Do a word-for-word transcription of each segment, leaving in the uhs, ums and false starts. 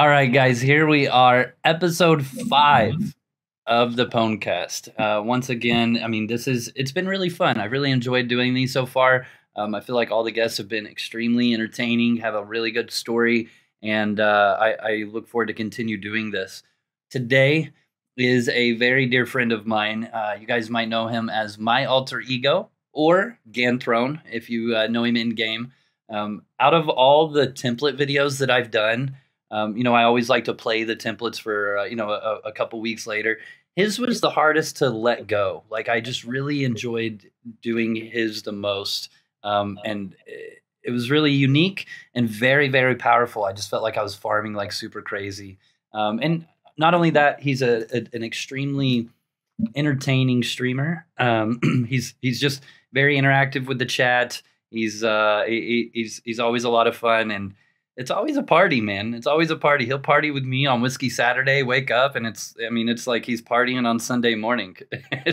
All right, guys, here we are, episode five of the Pwncast. Uh, once again, I mean, this is, it's been really fun. I've really enjoyed doing these so far. Um, I feel like all the guests have been extremely entertaining, have a really good story, and uh, I, I look forward to continue doing this. Today is a very dear friend of mine. Uh, you guys might know him as My Alter Ego or Ganthrone, if you uh, know him in-game. Um, out of all the template videos that I've done, Um, you know, I always like to play the templates for, uh, you know, a, a couple weeks later. His was the hardest to let go. Like, I just really enjoyed doing his the most. Um, and it was really unique and very, very powerful. I just felt like I was farming like super crazy. Um, and not only that, he's a, a an extremely entertaining streamer. Um, he's he's just very interactive with the chat. He's uh, he, he's he's always a lot of fun, and it's always a party, man. It's always a party. He'll party with me on Whiskey Saturday, wake up, and it's, I mean, it's like he's partying on Sunday morning.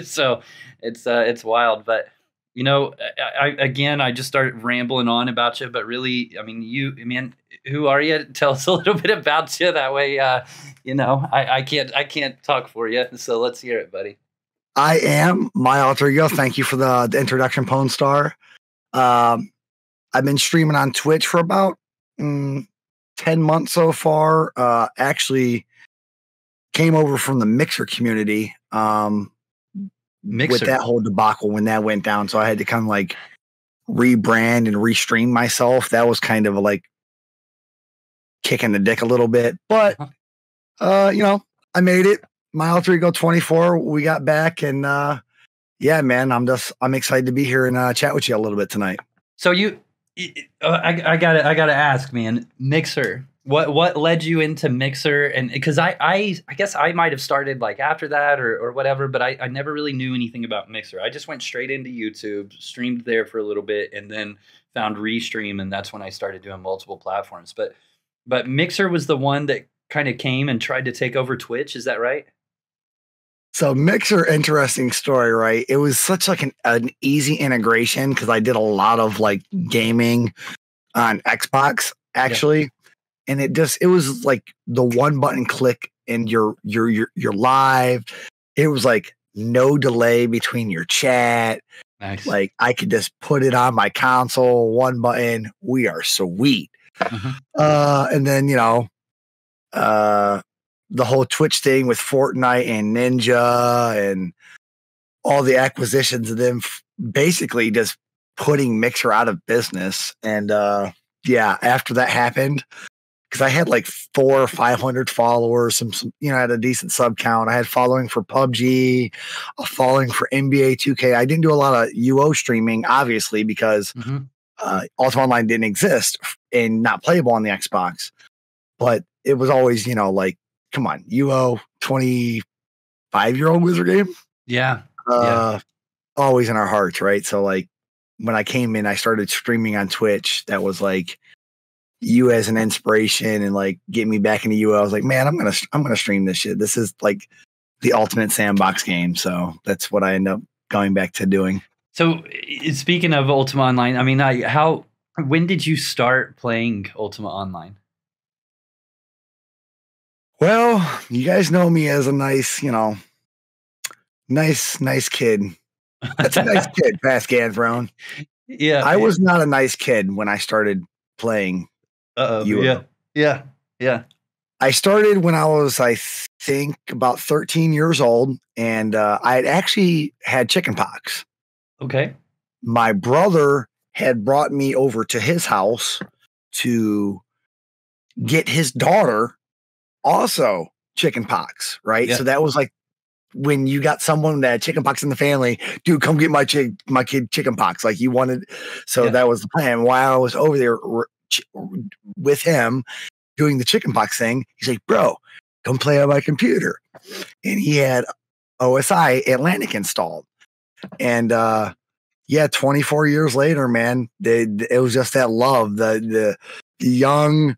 So it's uh, it's wild. But, you know, I, I, again, I just started rambling on about you. But really, I mean, you, man, who are you? Tell us a little bit about you. That way, uh, you know, I, I can't I can't talk for you. So let's hear it, buddy. I am My Alter Ego. Thank you for the, the introduction, Pwn Star. Um, I've been streaming on Twitch for about Mm, ten months so far. Uh, actually came over from the Mixer community um, Mixer. with that whole debacle when that went down. So I had to kind of like rebrand and restream myself. That was kind of like kicking the dick a little bit, but uh, you know, I made it. My Alter Ego twenty-four. We got back, and uh, yeah, man, I'm just I'm excited to be here and uh, chat with you a little bit tonight. So you. I, I gotta, I gotta ask, man. Mixer, what, what led you into Mixer? And because I, I, I guess I might have started like after that or, or whatever, but I, I never really knew anything about Mixer. I just went straight into YouTube, streamed there for a little bit, and then found Restream, and that's when I started doing multiple platforms. But, but Mixer was the one that kind of came and tried to take over Twitch. Is that right? So Mixer, interesting story, right? It was such like an, an easy integration because I did a lot of like gaming on Xbox, actually. Yeah. And it just, it was like the one button click and you're, you're, you're, you're live. It was like no delay between your chat. Nice. Like I could just put it on my console, one button. We are sweet. Uh-huh. uh, and then, you know, uh, the whole Twitch thing with Fortnite and Ninja and all the acquisitions of them basically just putting Mixer out of business. And uh, yeah, after that happened, because I had like four or five hundred followers, some, some, you know, I had a decent sub count. I had following for P U B G, a following for N B A two K. I didn't do a lot of U O streaming, obviously, because mm-hmm. uh, Ultima Online didn't exist and not playable on the Xbox. But it was always, you know, like, come on, U O twenty-five year old wizard game. Yeah, uh, yeah. Always in our hearts. Right. So like when I came in, I started streaming on Twitch. That was like you as an inspiration and like get me back into U O. I was like, man, I'm going to, I'm going to stream this shit. This is like the ultimate sandbox game. So that's what I end up going back to doing. So speaking of Ultima Online, I mean, I, how, when did you start playing Ultima Online? Well, you guys know me as a nice, you know, nice, nice kid. That's a nice kid, past Ganthrone. Yeah. I man. was not a nice kid when I started playing. Uh-oh. Yeah. Yeah. Yeah. I started when I was, I think, about thirteen years old, and uh, I had actually had chicken pox. Okay. My brother had brought me over to his house to get his daughter also chicken pox, right? Yeah. So that was like when you got someone that had chicken pox in the family, dude, come get my chick, my kid chicken pox. Like you wanted. So yeah, that was the plan. While I was over there with him doing the chicken pox thing, he's like, bro, come play on my computer. And he had O S I Atlantic installed. And uh, yeah, twenty-four years later, man, they, it was just that love, the, the, young,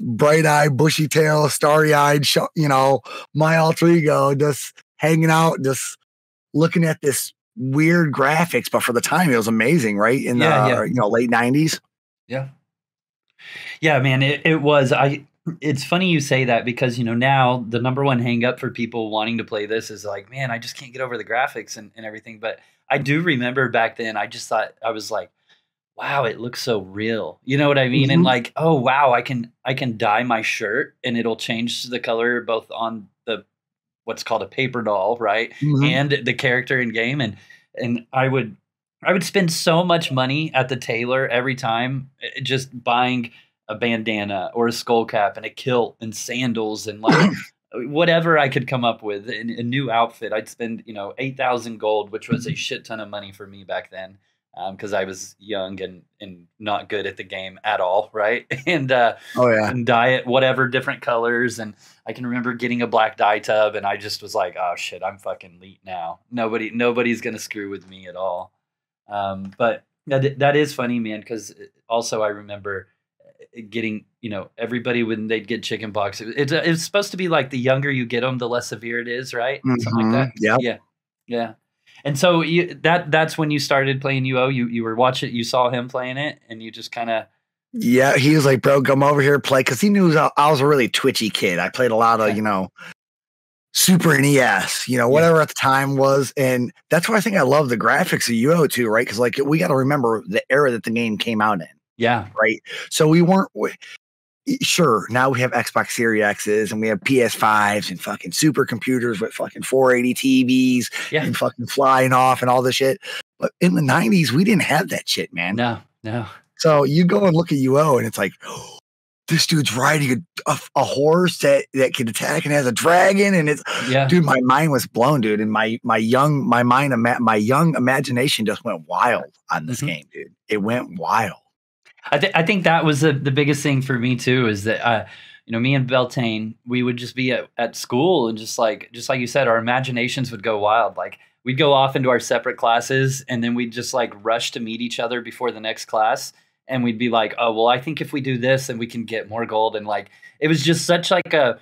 bright-eyed, bushy-tailed, starry-eyed, you know, My Alter Ego just hanging out, just looking at this weird graphics. But for the time, it was amazing, right? In yeah, the yeah. you know late nineties. Yeah, yeah, man, it it was. I It's funny you say that because, you know, now the number one hang up for people wanting to play this is like, man, I just can't get over the graphics and, and everything. But I do remember back then, I just thought, I was like, wow, it looks so real. You know what I mean? Mm-hmm. And like, oh, wow, I can I can dye my shirt and it'll change the color both on the what's called a paper doll. Right. Mm-hmm. And the character in game. And and I would I would spend so much money at the tailor every time just buying a bandana or a skull cap and a kilt and sandals and like whatever I could come up with in a new outfit. I'd spend, you know, eight thousand gold, which was a shit ton of money for me back then. Um, cause I was young and, and not good at the game at all. Right. And, uh, oh yeah. And dye it, whatever, different colors. And I can remember getting a black dye tub and I just was like, oh shit, I'm fucking elite now. Nobody, nobody's going to screw with me at all. Um, but that, that is funny, man. Cause also I remember, getting, you know, everybody when they'd get chicken pox, it's it, it's supposed to be like the younger you get them, the less severe it is, right? Mm-hmm. Something like that. Yeah, yeah, yeah. And so you, that that's when you started playing U O. You you were watching, you saw him playing it, and you just kind of. Yeah, he was like, "Bro, come over here play," because he knew I, I was a really twitchy kid. I played a lot of, yeah. you know, Super N E S, you know, whatever yeah. at the time was, and that's why I think I love the graphics of U O too, right? Because like we got to remember the era that the game came out in. Yeah. Right. So we weren't sure. Now we have Xbox Series X's and we have P S fives and fucking supercomputers with fucking four eighty T Vs yeah. and fucking flying off and all this shit. But in the nineties, we didn't have that shit, man. No, no. So you go and look at U O and it's like, oh, this dude's riding a, a, a horse that, that can attack and has a dragon. And it's, yeah. dude, my mind was blown, dude. And my, my young, my mind, my young imagination just went wild on this mm-hmm. game, dude. It went wild. I, th I think that was the, the biggest thing for me, too, is that, uh, you know, me and Beltane, we would just be at, at school and just like just like you said, our imaginations would go wild. Like we'd go off into our separate classes and then we'd just like rush to meet each other before the next class. And we'd be like, oh, well, I think if we do this, then we can get more gold. And like it was just such like a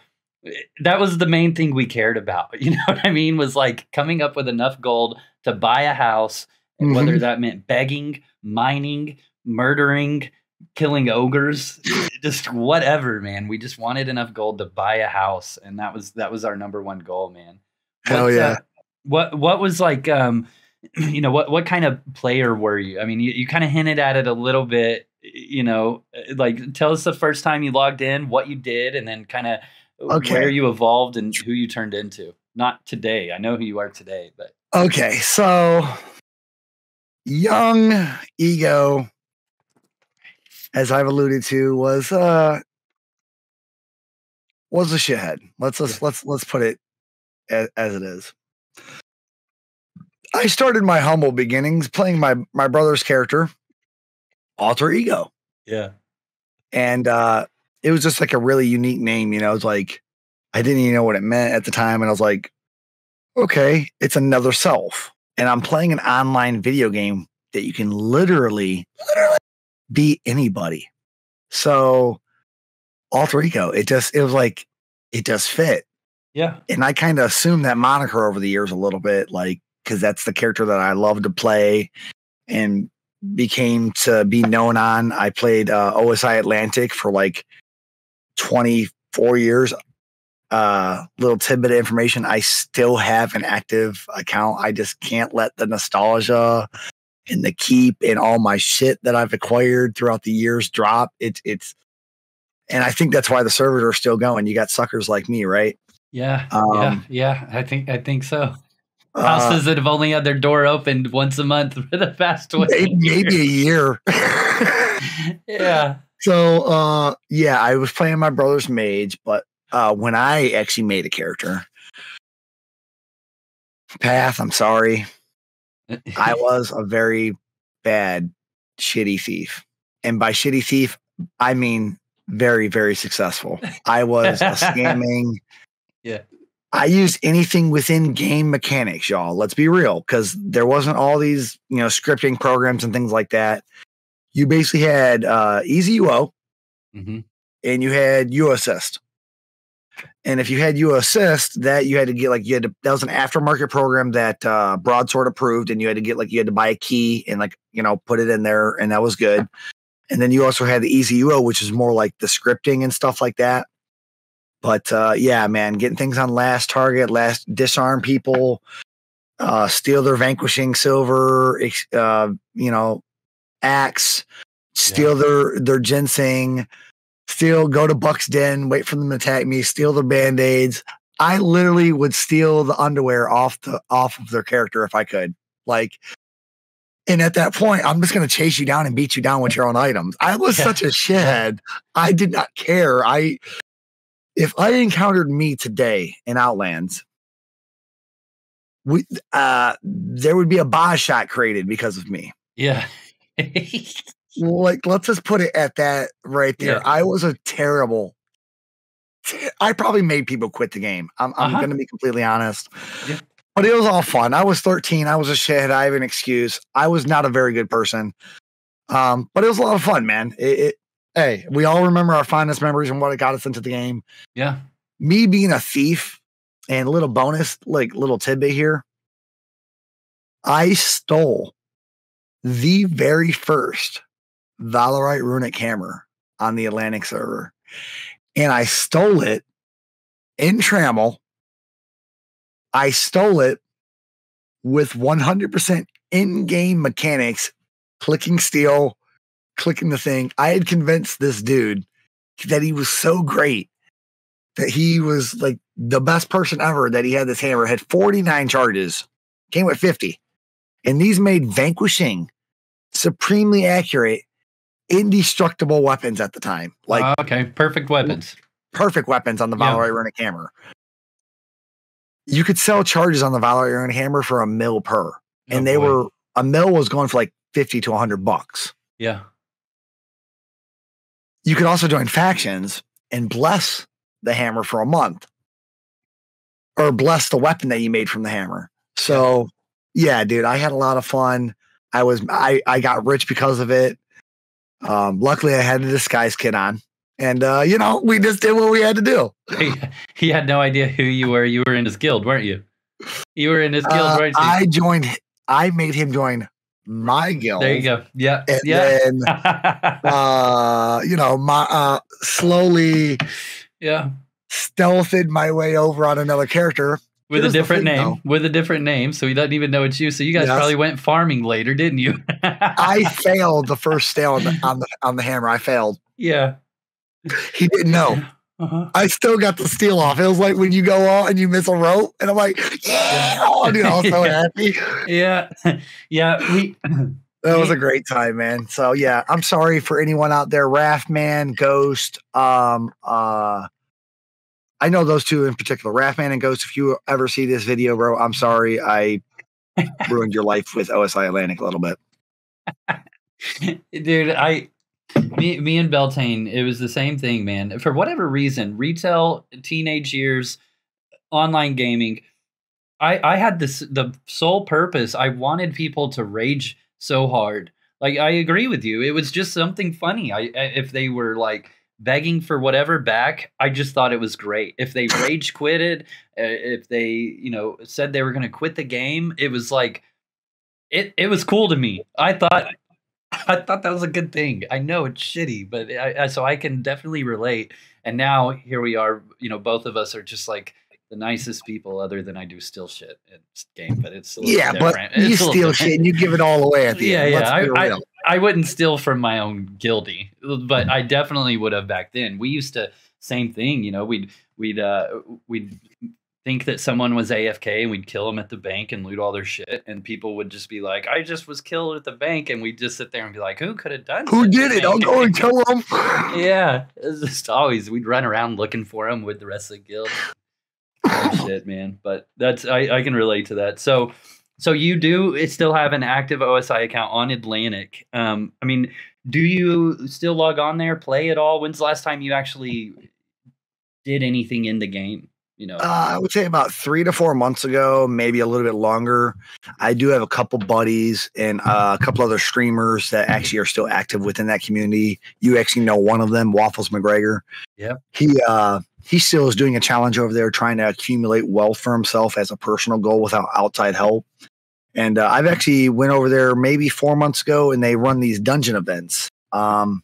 that was the main thing we cared about. You know what I mean? Was like coming up with enough gold to buy a house, and mm-hmm. whether that meant begging, mining, murdering, killing ogres, just whatever, man. We just wanted enough gold to buy a house, and that was that was our number one goal, man. What, Hell yeah! Uh, what what was like, um, you know, what what kind of player were you? I mean, you, you kind of hinted at it a little bit, you know. Like, tell us the first time you logged in, what you did, and then kind of okay. where you evolved and who you turned into. Not today. I know who you are today, but okay. So, young ego, as I've alluded to, was uh was a shithead. Let's let's let's let's put it as, as it is. I started my humble beginnings playing my my brother's character, Alter Ego. Yeah, and uh, it was just like a really unique name. You know, it was like I didn't even know what it meant at the time, and I was like, okay, it's another self, and I'm playing an online video game that you can literally, literally. be anybody. So Alter Ego, it just it was like it just fit. Yeah. And I kind of assumed that moniker over the years a little bit, like because that's the character that I love to play and became to be known on. I played uh O S I Atlantic for like twenty-four years. Uh little tidbit of information. I still have an active account. I just can't let the nostalgia and the keep and all my shit that I've acquired throughout the years drop. It's it's, and I think that's why the servers are still going. You got suckers like me, right? Yeah, um, yeah, yeah. I think I think so. Houses uh, that have only had their door opened once a month for the past twenty, maybe a year. Yeah. So uh, yeah, I was playing my brother's mage, but uh, when I actually made a character, Path, I'm sorry. I was a very bad, shitty thief. And by shitty thief, I mean very, very successful. I was a scamming. Yeah. I used anything within game mechanics, y'all. Let's be real, because there wasn't all these, you know, scripting programs and things like that. You basically had uh, Easy U O, mm-hmm. and you had U O Assist. And if you had U O Assist, that you had to get like you had to, that was an aftermarket program that uh, Broadsword approved, and you had to get like you had to buy a key and like you know put it in there, and that was good. And then you also had the Easy U O, which is more like the scripting and stuff like that. But uh, yeah, man, getting things on last target, last disarm people, uh, steal their vanquishing silver, uh, you know, axe, steal yeah. their their ginseng, steal, go to Buck's Den, wait for them to attack me, steal their band-aids. I literally would steal the underwear off the off of their character if I could. Like, and at that point, I'm just going to chase you down and beat you down with your own items. I was yeah. such a shithead. I did not care. I if I encountered me today in Outlands, we uh, there would be a Baj shot created because of me. Yeah. Like, let's just put it at that right there. Yeah. I was a terrible. I probably made people quit the game. I'm, I'm uh-huh. going to be completely honest. Yeah. But it was all fun. I was thirteen. I was a shithead. I have an excuse. I was not a very good person. Um, but it was a lot of fun, man. It, it, hey, we all remember our fondest memories and what got us into the game. Yeah. Me being a thief, and a little bonus, like little tidbit here. I stole the very first Valorite Runic hammer on the Atlantic server. And I stole it in Trammell. I stole it with one hundred percent in-game mechanics, clicking steal, clicking the thing. I had convinced this dude that he was so great, that he was like the best person ever, that he had this hammer, had forty-nine charges, came with fifty. And these made vanquishing supremely accurate, indestructible weapons at the time. Like, uh, okay, perfect weapons. Perfect weapons on the Valorite yeah. Runic hammer. You could sell charges on the Valorite Runic hammer for a mil per, and oh, they boy. were a mil was going for like fifty to a hundred bucks. Yeah. You could also join factions and bless the hammer for a month, or bless the weapon that you made from the hammer. So, yeah, dude, I had a lot of fun. I was I I got rich because of it. Um, luckily, I had a disguise kit on, and uh, you know, we just did what we had to do. He, he had no idea who you were. You were in his guild, weren't you? You were in his guild, uh, weren't you? I joined. I made him join my guild. There you go. Yeah, and yeah. Then, uh, you know, my uh, slowly, yeah, stealthed my way over on another character with Here's a different thing, name. Though. With a different name, so he doesn't even know it's you. So you guys yes. probably went farming later, didn't you? I failed the first stale on the, on the on the hammer. I failed. Yeah, he didn't know. Uh-huh. I still got the steal off. It was like when you go on and you miss a rope, and I'm like, yeah, oh, dude, I was so happy. Yeah, yeah. We that was a great time, man. So yeah, I'm sorry for anyone out there, Raftman, Ghost, um, uh. I know those two in particular, Raftman and Ghost. If you ever see this video, bro, I'm sorry. I ruined your life with O S I Atlantic a little bit. Dude, I, me, me and Beltane, it was the same thing, man. For whatever reason, retail, teenage years, online gaming, I, I had this, the sole purpose. I wanted people to rage so hard. Like, I agree with you. It was just something funny. I, if they were like, begging for whatever back, I just thought it was great. If they rage quitted, uh, if they, you know, said they were going to quit the game, it was like, it it was cool to me. I thought, I thought that was a good thing. I know it's shitty, but I, I, so I can definitely relate. And now here we are, you know, both of us are just like the nicest people, other than I do steal shit in game, but it's a little yeah, different. But you steal different. shit and you give it all away at the yeah, end. Yeah, Let's I, be real. I, I wouldn't steal from my own guildie, but I definitely would have back then. We used to same thing, you know. We'd we'd uh, we'd think that someone was A F K and we'd kill them at the bank and loot all their shit, and people would just be like, "I just was killed at the bank," and we'd just sit there and be like, "Who could have done? Who did it? I'll go and kill them." Yeah, it's just always we'd run around looking for them with the rest of the guild. Oh, shit, man. But that's I, I can relate to that. So so you do still have an active O S I account on Atlantic. Um, I mean, do you still log on there, play at all? When's the last time you actually did anything in the game? You know, uh, I would say about three to four months ago, maybe a little bit longer. I do have a couple buddies and uh, a couple other streamers that actually are still active within that community. You actually know one of them, Waffles McGregor. Yeah, he uh, he still is doing a challenge over there, trying to accumulate wealth for himself as a personal goal without outside help. And uh, I've actually went over there maybe four months ago, and they run these dungeon events. Um,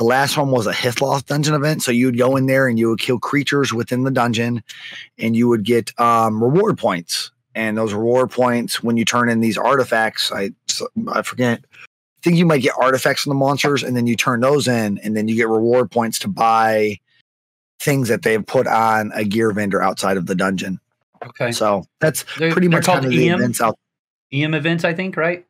The last one was a Hithloth dungeon event. So you'd go in there and you would kill creatures within the dungeon and you would get um, reward points. And those reward points, when you turn in these artifacts, I, I forget, I think you might get artifacts from the monsters and then you turn those in and then you get reward points to buy things that they've put on a gear vendor outside of the dungeon. Okay. So that's they're, pretty they're much called kind of the events out. E M events, I think, right?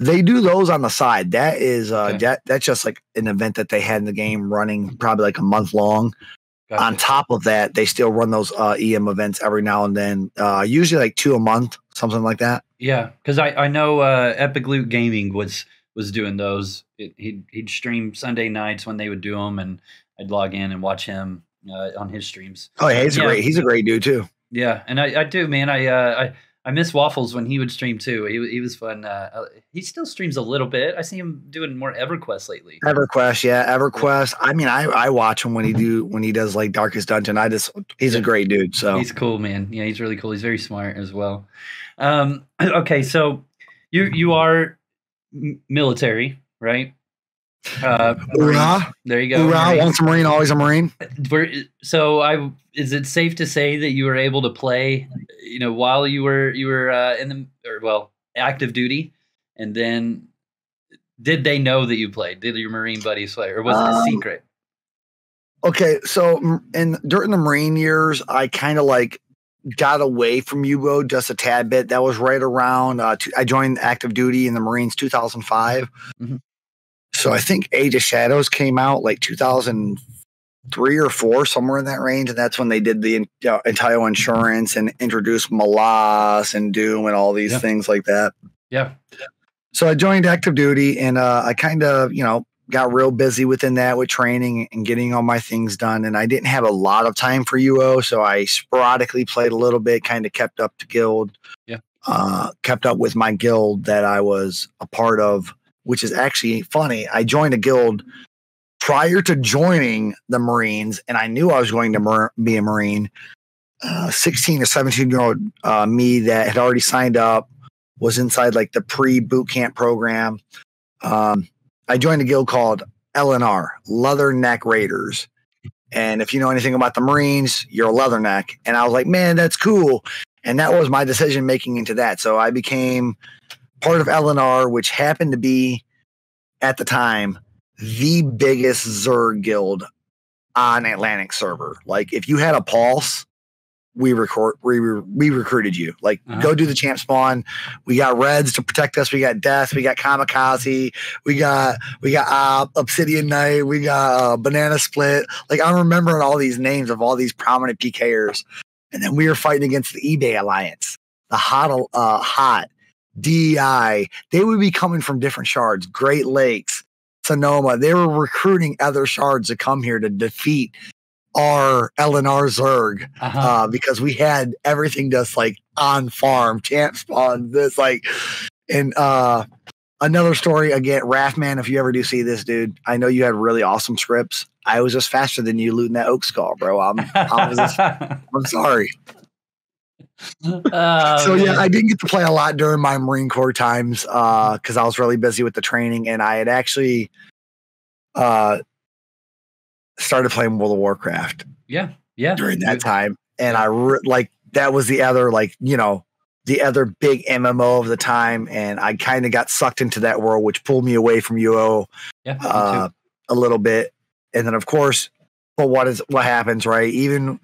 They do those on the side. That is uh, okay. that that's just like an event that they had in the game running probably like a month long. Gotcha. On top of that, they still run those uh, E M events every now and then, uh, usually like two a month, something like that. Yeah, because I, I know uh, Epic Loot Gaming was was doing those. It, he'd, he'd stream Sunday nights when they would do them, and I'd log in and watch him uh, on his streams. Oh, yeah, he's yeah. great. He's a great dude, too. Yeah, and I, I do, man. I, uh, I I miss Waffles when he would stream too. He he was fun. Uh, he still streams a little bit. I see him doing more EverQuest lately. EverQuest, yeah, EverQuest. I mean, I, I watch him when he do when he does like Darkest Dungeon. I just he's a great dude. So he's cool, man. Yeah, he's really cool. He's very smart as well. Um, okay, so you you are military, right? Uh, Hoorah. There you go. Hoorah. Once a Marine, always a Marine. So, I is it safe to say that you were able to play, you know, while you were you were uh, in the or well active duty, and then did they know that you played? Did your Marine buddies play, or was um, it a secret? Okay, so in during the Marine years, I kind of like got away from U-boat just a tad bit. That was right around uh, to, I joined active duty in the Marines two thousand five. Mm-hmm. So I think Age of Shadows came out like two thousand three or four, somewhere in that range. And that's when they did the uh, entire insurance and introduced Malas and Doom and all these yeah. things like that. Yeah. So I joined active duty and uh, I kind of, you know, got real busy within that with training and getting all my things done. And I didn't have a lot of time for U O. So I sporadically played a little bit, kind of kept up to guild, yeah. uh, kept up with my guild that I was a part of. Which is actually funny. I joined a guild prior to joining the Marines, and I knew I was going to be a Marine. Uh, sixteen or seventeen-year-old uh, me that had already signed up was inside like the pre-boot camp program. Um, I joined a guild called L N R, Leatherneck Raiders. And if you know anything about the Marines, you're a Leatherneck. And I was like, man, that's cool. And that was my decision-making into that. So I became part of L N R, which happened to be, at the time, the biggest Zerg guild on Atlantic server. Like, if you had a pulse, we record, we, we recruited you. Like, uh-huh. go do the champ spawn. We got Reds to protect us. We got Death. We got Kamikaze. We got we got uh, Obsidian Knight. We got uh, Banana Split. Like, I'm remembering all these names of all these prominent P Kers. And then we were fighting against the eBay Alliance, the hot uh, hot. D E I, they would be coming from different shards, Great Lakes, Sonoma. They were recruiting other shards to come here to defeat our L N R Zerg uh-huh. uh, because we had everything just like on farm, champ spawn, this like. And uh, another story again, Rathman, if you ever do see this, dude, I know you had really awesome scripts. I was just faster than you looting that oak skull, bro. I'm, I'm, just, I'm sorry. Uh, so yeah, I didn't get to play a lot during my Marine Corps times uh because I was really busy with the training, and I had actually uh started playing World of Warcraft yeah yeah during that time. And I re like that was the other like you know the other big M M O of the time, and I kind of got sucked into that world, which pulled me away from U O yeah, uh, a little bit. And then of course, but what is what happens, right? Even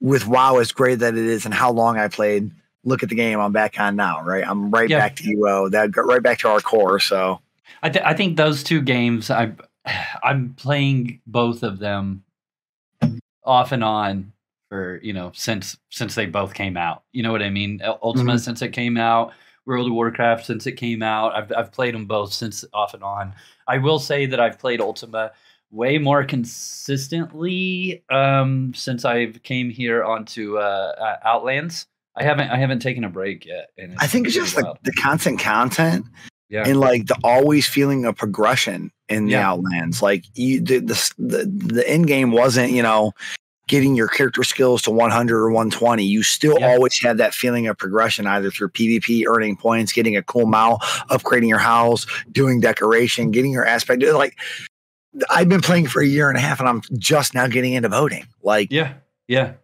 with WoW, as great that it is and how long I played, look at the game I'm back on now, right? I'm right yeah. back to U O, that got right back to our core. So I, th I think those two games, I, I'm playing both of them off and on for, you know, since since they both came out. You know what I mean? Ultima, mm-hmm. since it came out, World of Warcraft, since it came out. I've, I've played them both since off and on. I will say that I've played Ultima way more consistently um, since I came here onto uh, uh, Outlands. I haven't I haven't taken a break yet. And I think it's just like the constant content yeah. and like the always feeling of progression in the yeah. Outlands. Like you, the, the the the end game wasn't you know getting your character skills to one hundred or one twenty. You still yeah. always had that feeling of progression, either through PvP, earning points, getting a cool mount, upgrading your house, doing decoration, getting your aspect like. I've been playing for a year and a half, and I'm just now getting into voting. Like, yeah, yeah.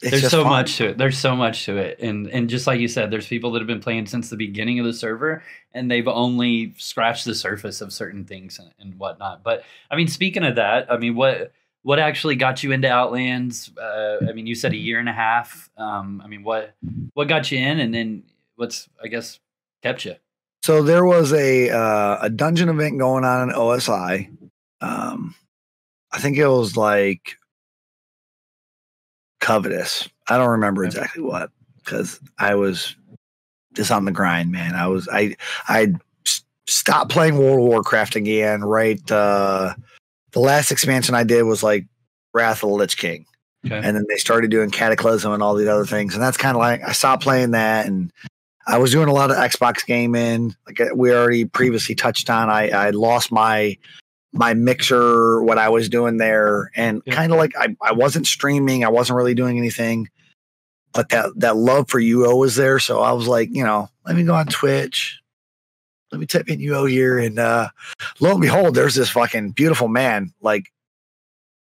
There's so fun. much to it. There's so much to it. And and just like you said, there's people that have been playing since the beginning of the server, and they've only scratched the surface of certain things and, and whatnot. But I mean, speaking of that, I mean, what what actually got you into Outlands? Uh, I mean, you said a year and a half. Um, I mean, what what got you in, and then what's, I guess, kept you? So there was a uh, a dungeon event going on in O S I. Um, I think it was like Covetous. I don't remember exactly what, because I was just on the grind, man. I was I I stopped playing World of Warcraft again. Right, uh, the last expansion I did was like Wrath of the Lich King, okay. And then they started doing Cataclysm and all these other things, and that's kind of like I stopped playing that, and I was doing a lot of Xbox gaming. Like we already previously touched on, I I lost my. my mixer, what I was doing there, and yeah. kind of like I, I wasn't streaming. I wasn't really doing anything, but that, that love for U O was there. So I was like, you know, let me go on Twitch. Let me type in U O here. And uh, lo and behold, there's this fucking beautiful man like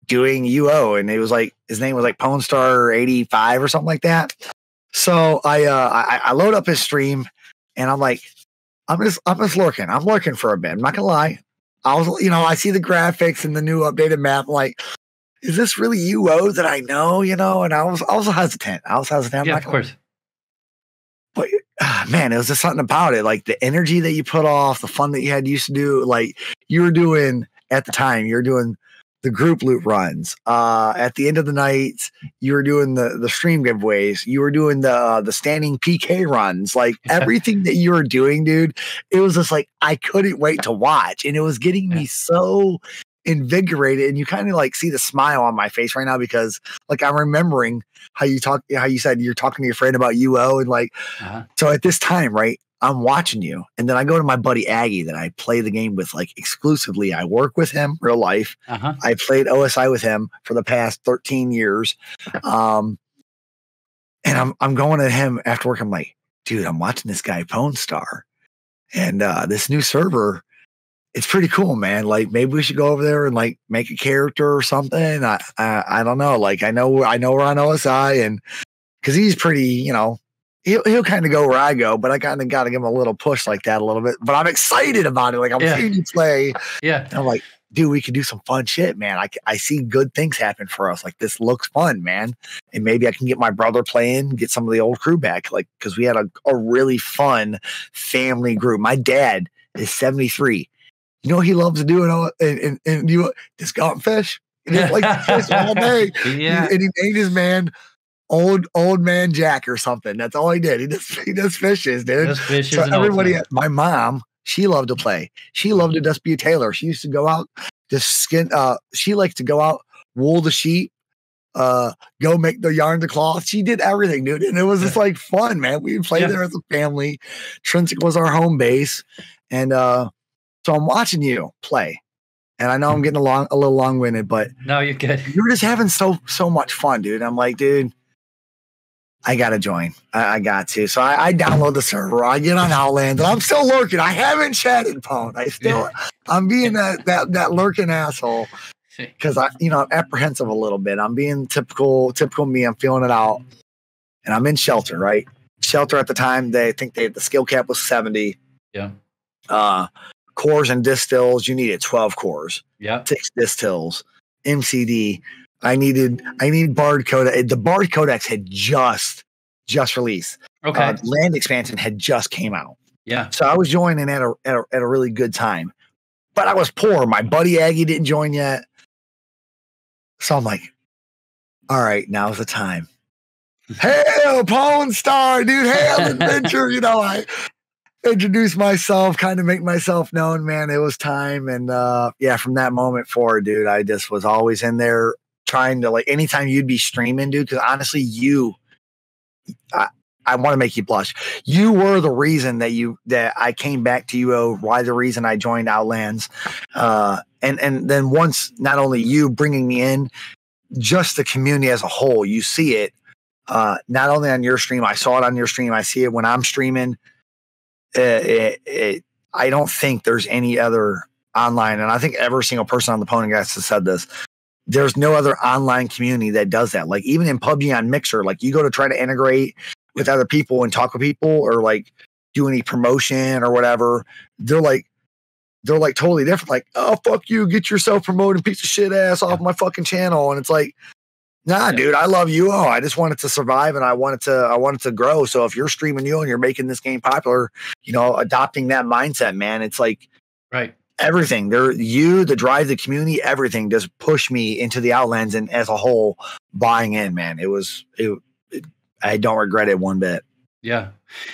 doing U O. And it was like, his name was like Pwncast eighty-five or something like that. So I, uh, I, I load up his stream and I'm like, I'm just, I'm just lurking. I'm lurking for a bit. I'm not gonna lie. I was, you know, I see the graphics and the new updated map. I'm like, is this really U O that I know? You know, and I was also hesitant. I was hesitant. I'm yeah, like, of course. But uh, man, it was just something about it, like the energy that you put off, the fun that you had used to do. Like you were doing at the time, you were doing the group loot runs. Uh, at the end of the night, you were doing the the stream giveaways. You were doing the uh, the standing P K runs. Like everything that you were doing, dude, it was just like I couldn't wait to watch, and it was getting me so invigorated. And you kind of like see the smile on my face right now because like I'm remembering how you talk, how you said you're talking to your friend about U O, and like uh-huh. So at this time, right. I'm watching you. And then I go to my buddy Aggie that I play the game with like exclusively. I work with him real life. Uh-huh. I played O S I with him for the past thirteen years. Um, and I'm, I'm going to him after work. I'm like, dude, I'm watching this guy Pwncast and uh, this new server. It's pretty cool, man. Like maybe we should go over there and like make a character or something. I, I, I don't know. Like I know, I know we're on O S I and cause he's pretty, you know, He'll, he'll kind of go where I go, but I kind of got to give him a little push like that a little bit. But I'm excited about it. Like, I'm yeah. waiting to play. Yeah. And I'm like, dude, we can do some fun shit, man. I, I see good things happen for us. Like, this looks fun, man. And maybe I can get my brother playing, get some of the old crew back. Like, because we had a, a really fun family group. My dad is seventy-three. You know what he loves to do? And, and, and, and you just go out and fish. And he likes to fish all day. Yeah. And he named his man Old old man Jack or something. That's all he did. He just he just fishes, dude. Just fishes so everybody, my mom, she loved to play. She loved to just be a tailor. She used to go out, just skin. Uh, she liked to go out, wool the sheep, uh, go make the yarn, the cloth. She did everything, dude. And it was just like fun, man. We played yeah. there as a family. Trinsic was our home base, and uh, so I'm watching you play. And I know I'm getting a long, a little long winded, but no, you're good. You were just having so so much fun, dude. I'm like, dude. I got to join. I, I got to. So I, I download the server. I get on Outlands. I'm still lurking. I haven't chatted, Pwn. I still, yeah. I'm being that, that, that lurking asshole because I, you know, I'm apprehensive a little bit. I'm being typical, typical me. I'm feeling it out and I'm in shelter, right? Shelter at the time, they I think they, the skill cap was seventy. Yeah. Uh, cores and distills. You needed twelve cores. Yeah. Six distills, M C D. I needed, I needed Bard Codex. The Bard Codex had just, just released. Okay. Uh, land expansion had just came out. Yeah. So I was joining at a, at a, at a really good time, but I was poor. My buddy Aggie didn't join yet. So I'm like, all right, now's the time. Hail Pwncast, dude. Hail adventure. You know, I introduced myself, kind of make myself known, man. It was time. And uh, yeah, from that moment forward, dude, I just was always in there. Trying to like anytime you'd be streaming, dude, because honestly, you I, I want to make you blush. You were the reason that you that I came back to U O, why the reason I joined Outlands. Uh and and then once not only you bringing me in, just the community as a whole, you see it uh not only on your stream, I saw it on your stream, I see it when I'm streaming. Uh, it, it I don't think there's any other online, and I think every single person on the Pwncast has said this, there's no other online community that does that. Like even in P U B G on Mixer, like you go to try to integrate with other people and talk with people or like do any promotion or whatever, they're like, they're like totally different. Like, oh, fuck you, get yourself promoted, piece of shit ass off my fucking channel. And it's like, nah, yeah. dude, I love U O. I just wanted to survive and I wanted to, I wanted to grow. So if you're streaming U O and you're making this game popular, you know, adopting that mindset, man, it's like, right. Everything there, you, the drive, the community, everything just pushed me into the Outlands and as a whole buying in, man. It was, it, it I don't regret it one bit. Yeah.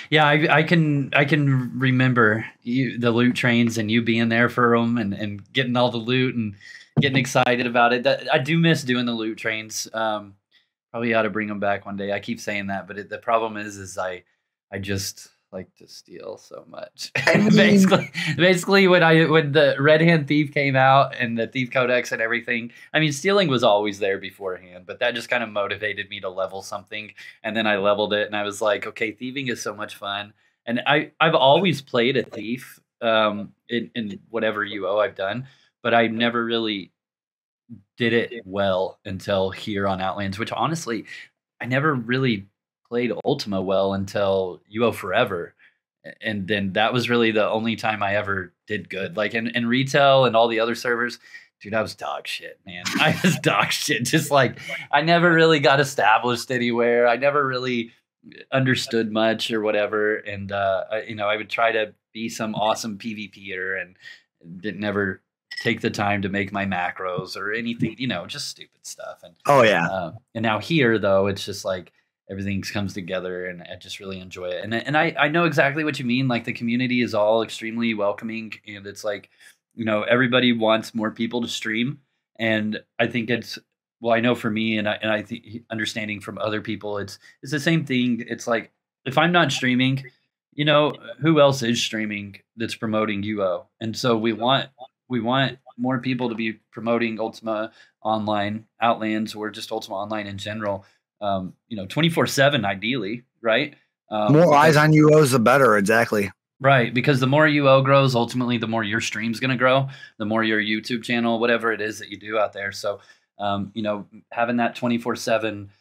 Yeah. I, I can, I can remember you, the loot trains and you being there for them and, and getting all the loot and getting excited about it. That, I do miss doing the loot trains. Um, probably ought to bring them back one day. I keep saying that, but it, the problem is, is I, I just like to steal so much. I mean, basically, basically when I, when the Red Hand Thief came out and the Thief Codex and everything, I mean, stealing was always there beforehand, but that just kind of motivated me to level something. And then I leveled it and I was like, okay, thieving is so much fun. And I, I've always played a thief um, in, in whatever U O I've done, but I never really did it well until here on Outlands, which honestly, I never really played Ultima well until U O Forever. And then that was really the only time I ever did good. Like in, in retail and all the other servers, dude, I was dog shit, man. I was dog shit. Just like, I never really got established anywhere. I never really understood much or whatever. And, uh, I, you know, I would try to be some awesome PvPer and didn't ever take the time to make my macros or anything, you know, just stupid stuff. And oh yeah. Uh, and now here though, it's just like, everything comes together and I just really enjoy it. And, and I, I know exactly what you mean. Like the community is all extremely welcoming and it's like, you know, everybody wants more people to stream. And I think it's, well, I know for me and I, and I think understanding from other people, it's, it's the same thing. It's like, if I'm not streaming, you know, who else is streaming that's promoting U O? And so we want, we want more people to be promoting Ultima Online, Outlands, or just Ultima Online in general. Um, you know, twenty-four seven, ideally, right? Um, more eyes on U Os, the better. Exactly. Right. Because the more U O grows, ultimately, the more your stream's going to grow, the more your YouTube channel, whatever it is that you do out there. So, um, you know, having that twenty-four seven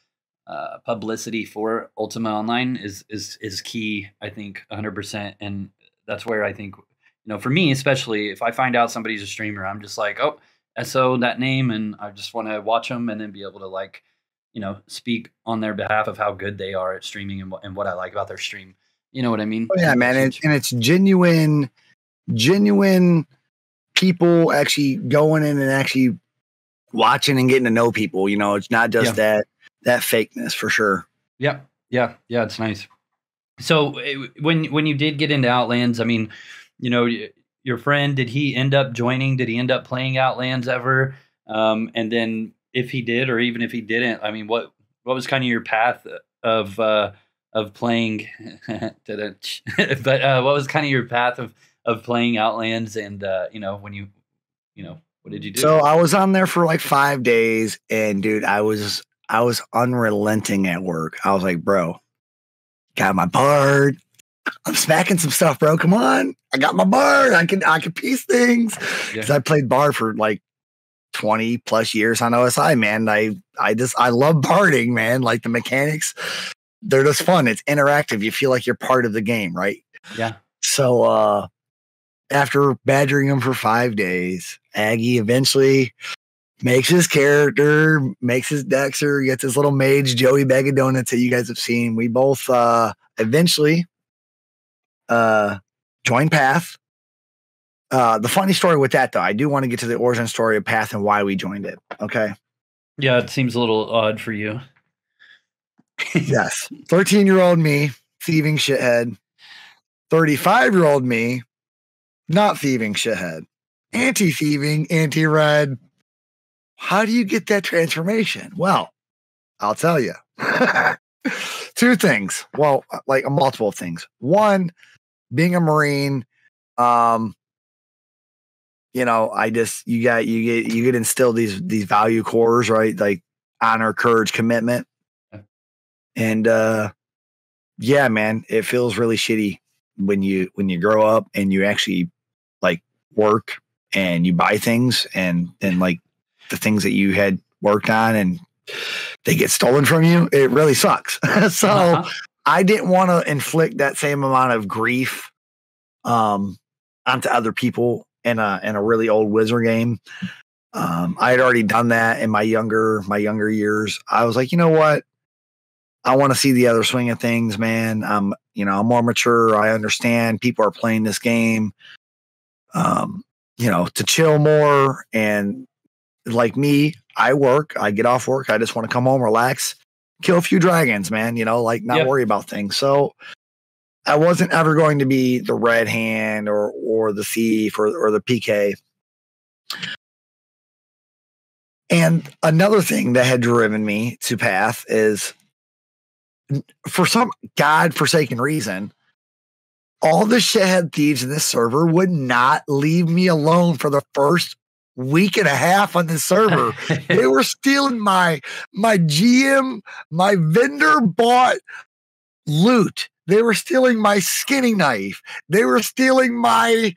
uh, publicity for Ultima Online is, is, is key, I think one hundred percent. And that's where I think, you know, for me, especially if I find out somebody's a streamer, I'm just like, oh, S O that name. And I just want to watch them and then be able to like, you know, speak on their behalf of how good they are at streaming and, and what I like about their stream. You know what I mean? Oh, yeah, man. And, and it's genuine, genuine people actually going in and actually watching and getting to know people. You know, it's not just yeah. that, that fakeness for sure. Yeah. Yeah. Yeah. It's nice. So it, when, when you did get into Outlands, I mean, you know, your friend, did he end up joining? Did he end up playing Outlands ever? Um, and then, if he did, or even if he didn't, I mean, what, what was kind of your path of, uh, of playing, but, uh, what was kind of your path of, of playing Outlands? And, uh, you know, when you, you know, what did you do? So I was on there for like five days and dude, I was, I was unrelenting at work. I was like, bro, got my bard. I'm smacking some stuff, bro. Come on. I got my bard. I can, I can piece things. Yeah. 'Cause I played bard for like twenty plus years on O S I, man. I, I just, I love barding, man. Like the mechanics, they're just fun. It's interactive. You feel like you're part of the game, right? Yeah. So, uh, after badgering him for five days, Aggie eventually makes his character, makes his dexter, gets his little mage, Joey Bag of Donuts that you guys have seen. We both, uh, eventually, uh, join Path. Uh, the funny story with that, though, I do want to get to the origin story of Path and why we joined it. Okay. Yeah, it seems a little odd for you. Yes. thirteen-year-old me, thieving shithead. thirty-five-year-old me, not thieving shithead. Anti-thieving, anti-red. How do you get that transformation? Well, I'll tell you. Two things. Well, like multiple things. One, being a Marine, um, you know, I just, you got, you get, you get instilled these, these value cores, right? Like honor, courage, commitment. And, uh, yeah, man, it feels really shitty when you, when you grow up and you actually like work and you buy things, and then like the things that you had worked on and they get stolen from you, it really sucks. So uh-huh. I didn't want to inflict that same amount of grief um, onto other people in a, in a really old Wizard game. Um, I had already done that in my younger, my younger years. I was like, you know what? I want to see the other swing of things, man. I'm, you know, I'm more mature. I understand people are playing this game, um, you know, to chill more. And like me, I work, I get off work. I just want to come home, relax, kill a few dragons, man, you know, like not yep. worry about things. So I wasn't ever going to be the red hand or, or the thief or, or the P K. And another thing that had driven me to Path is, for some godforsaken reason, all the shithead thieves in this server would not leave me alone for the first week and a half on this server. They were stealing my my G M, my vendor bought loot. They were stealing my skinning knife. They were stealing my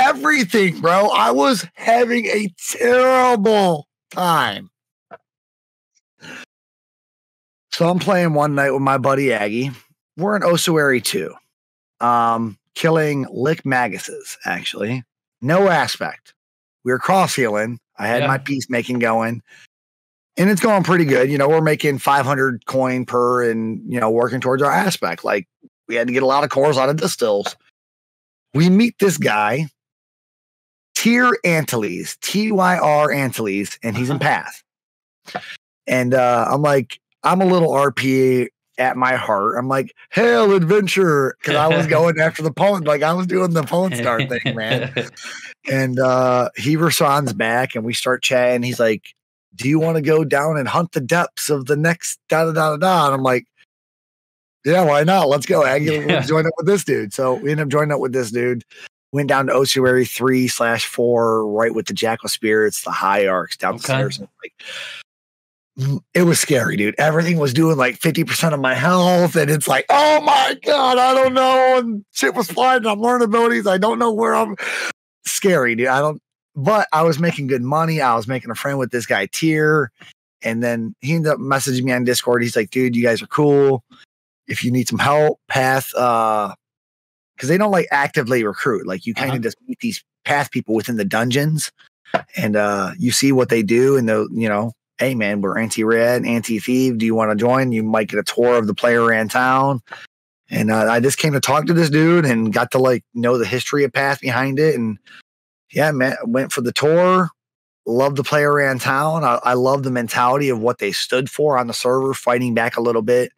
everything, bro. I was having a terrible time. So I'm playing one night with my buddy Aggie. We're in Ossuary two, um, killing Lick Maguses, actually. No aspect. We were cross-healing. I had yeah. my peacemaking going. And it's going pretty good. You know, we're making five hundred coin per and, you know, working towards our aspect. Like, we had to get a lot of cores out of distills. We meet this guy, Tyr Antilles, T Y R Antilles, and he's in Path. And uh, I'm like, I'm a little R P at my heart. I'm like, hail adventure. Cause I was going after the pawn. Like I was doing the pawn star thing, man. And uh, he responds back and we start chatting. He's like, do you want to go down and hunt the depths of the next da da da da? And I'm like, yeah, why not? Let's go. Aggie, yeah. Let's join up with this dude. So we ended up joining up with this dude. Went down to Ossuary three slash four, right with the Jackal Spirits, the Hierarchs, down okay. the stairs. And like, it was scary, dude. Everything was doing like fifty percent of my health. And it's like, oh my God, I don't know. And shit was flying. And I'm learning abilities. I don't know where I'm. Scary, dude. I don't, but I was making good money. I was making a friend with this guy, Tyr. And then he ended up messaging me on Discord. He's like, dude, you guys are cool. If you need some help, Path, uh, because they don't like actively recruit. Like you kind of uh-huh. just meet these Path people within the dungeons and uh, you see what they do. And the, you know, hey man, we're anti-red, anti-thief. Do you want to join? You might get a tour of the player in town. And uh, I just came to talk to this dude and got to like know the history of Path behind it. And yeah, man, went for the tour. Loved the player in town. I, I love the mentality of what they stood for on the server, fighting back a little bit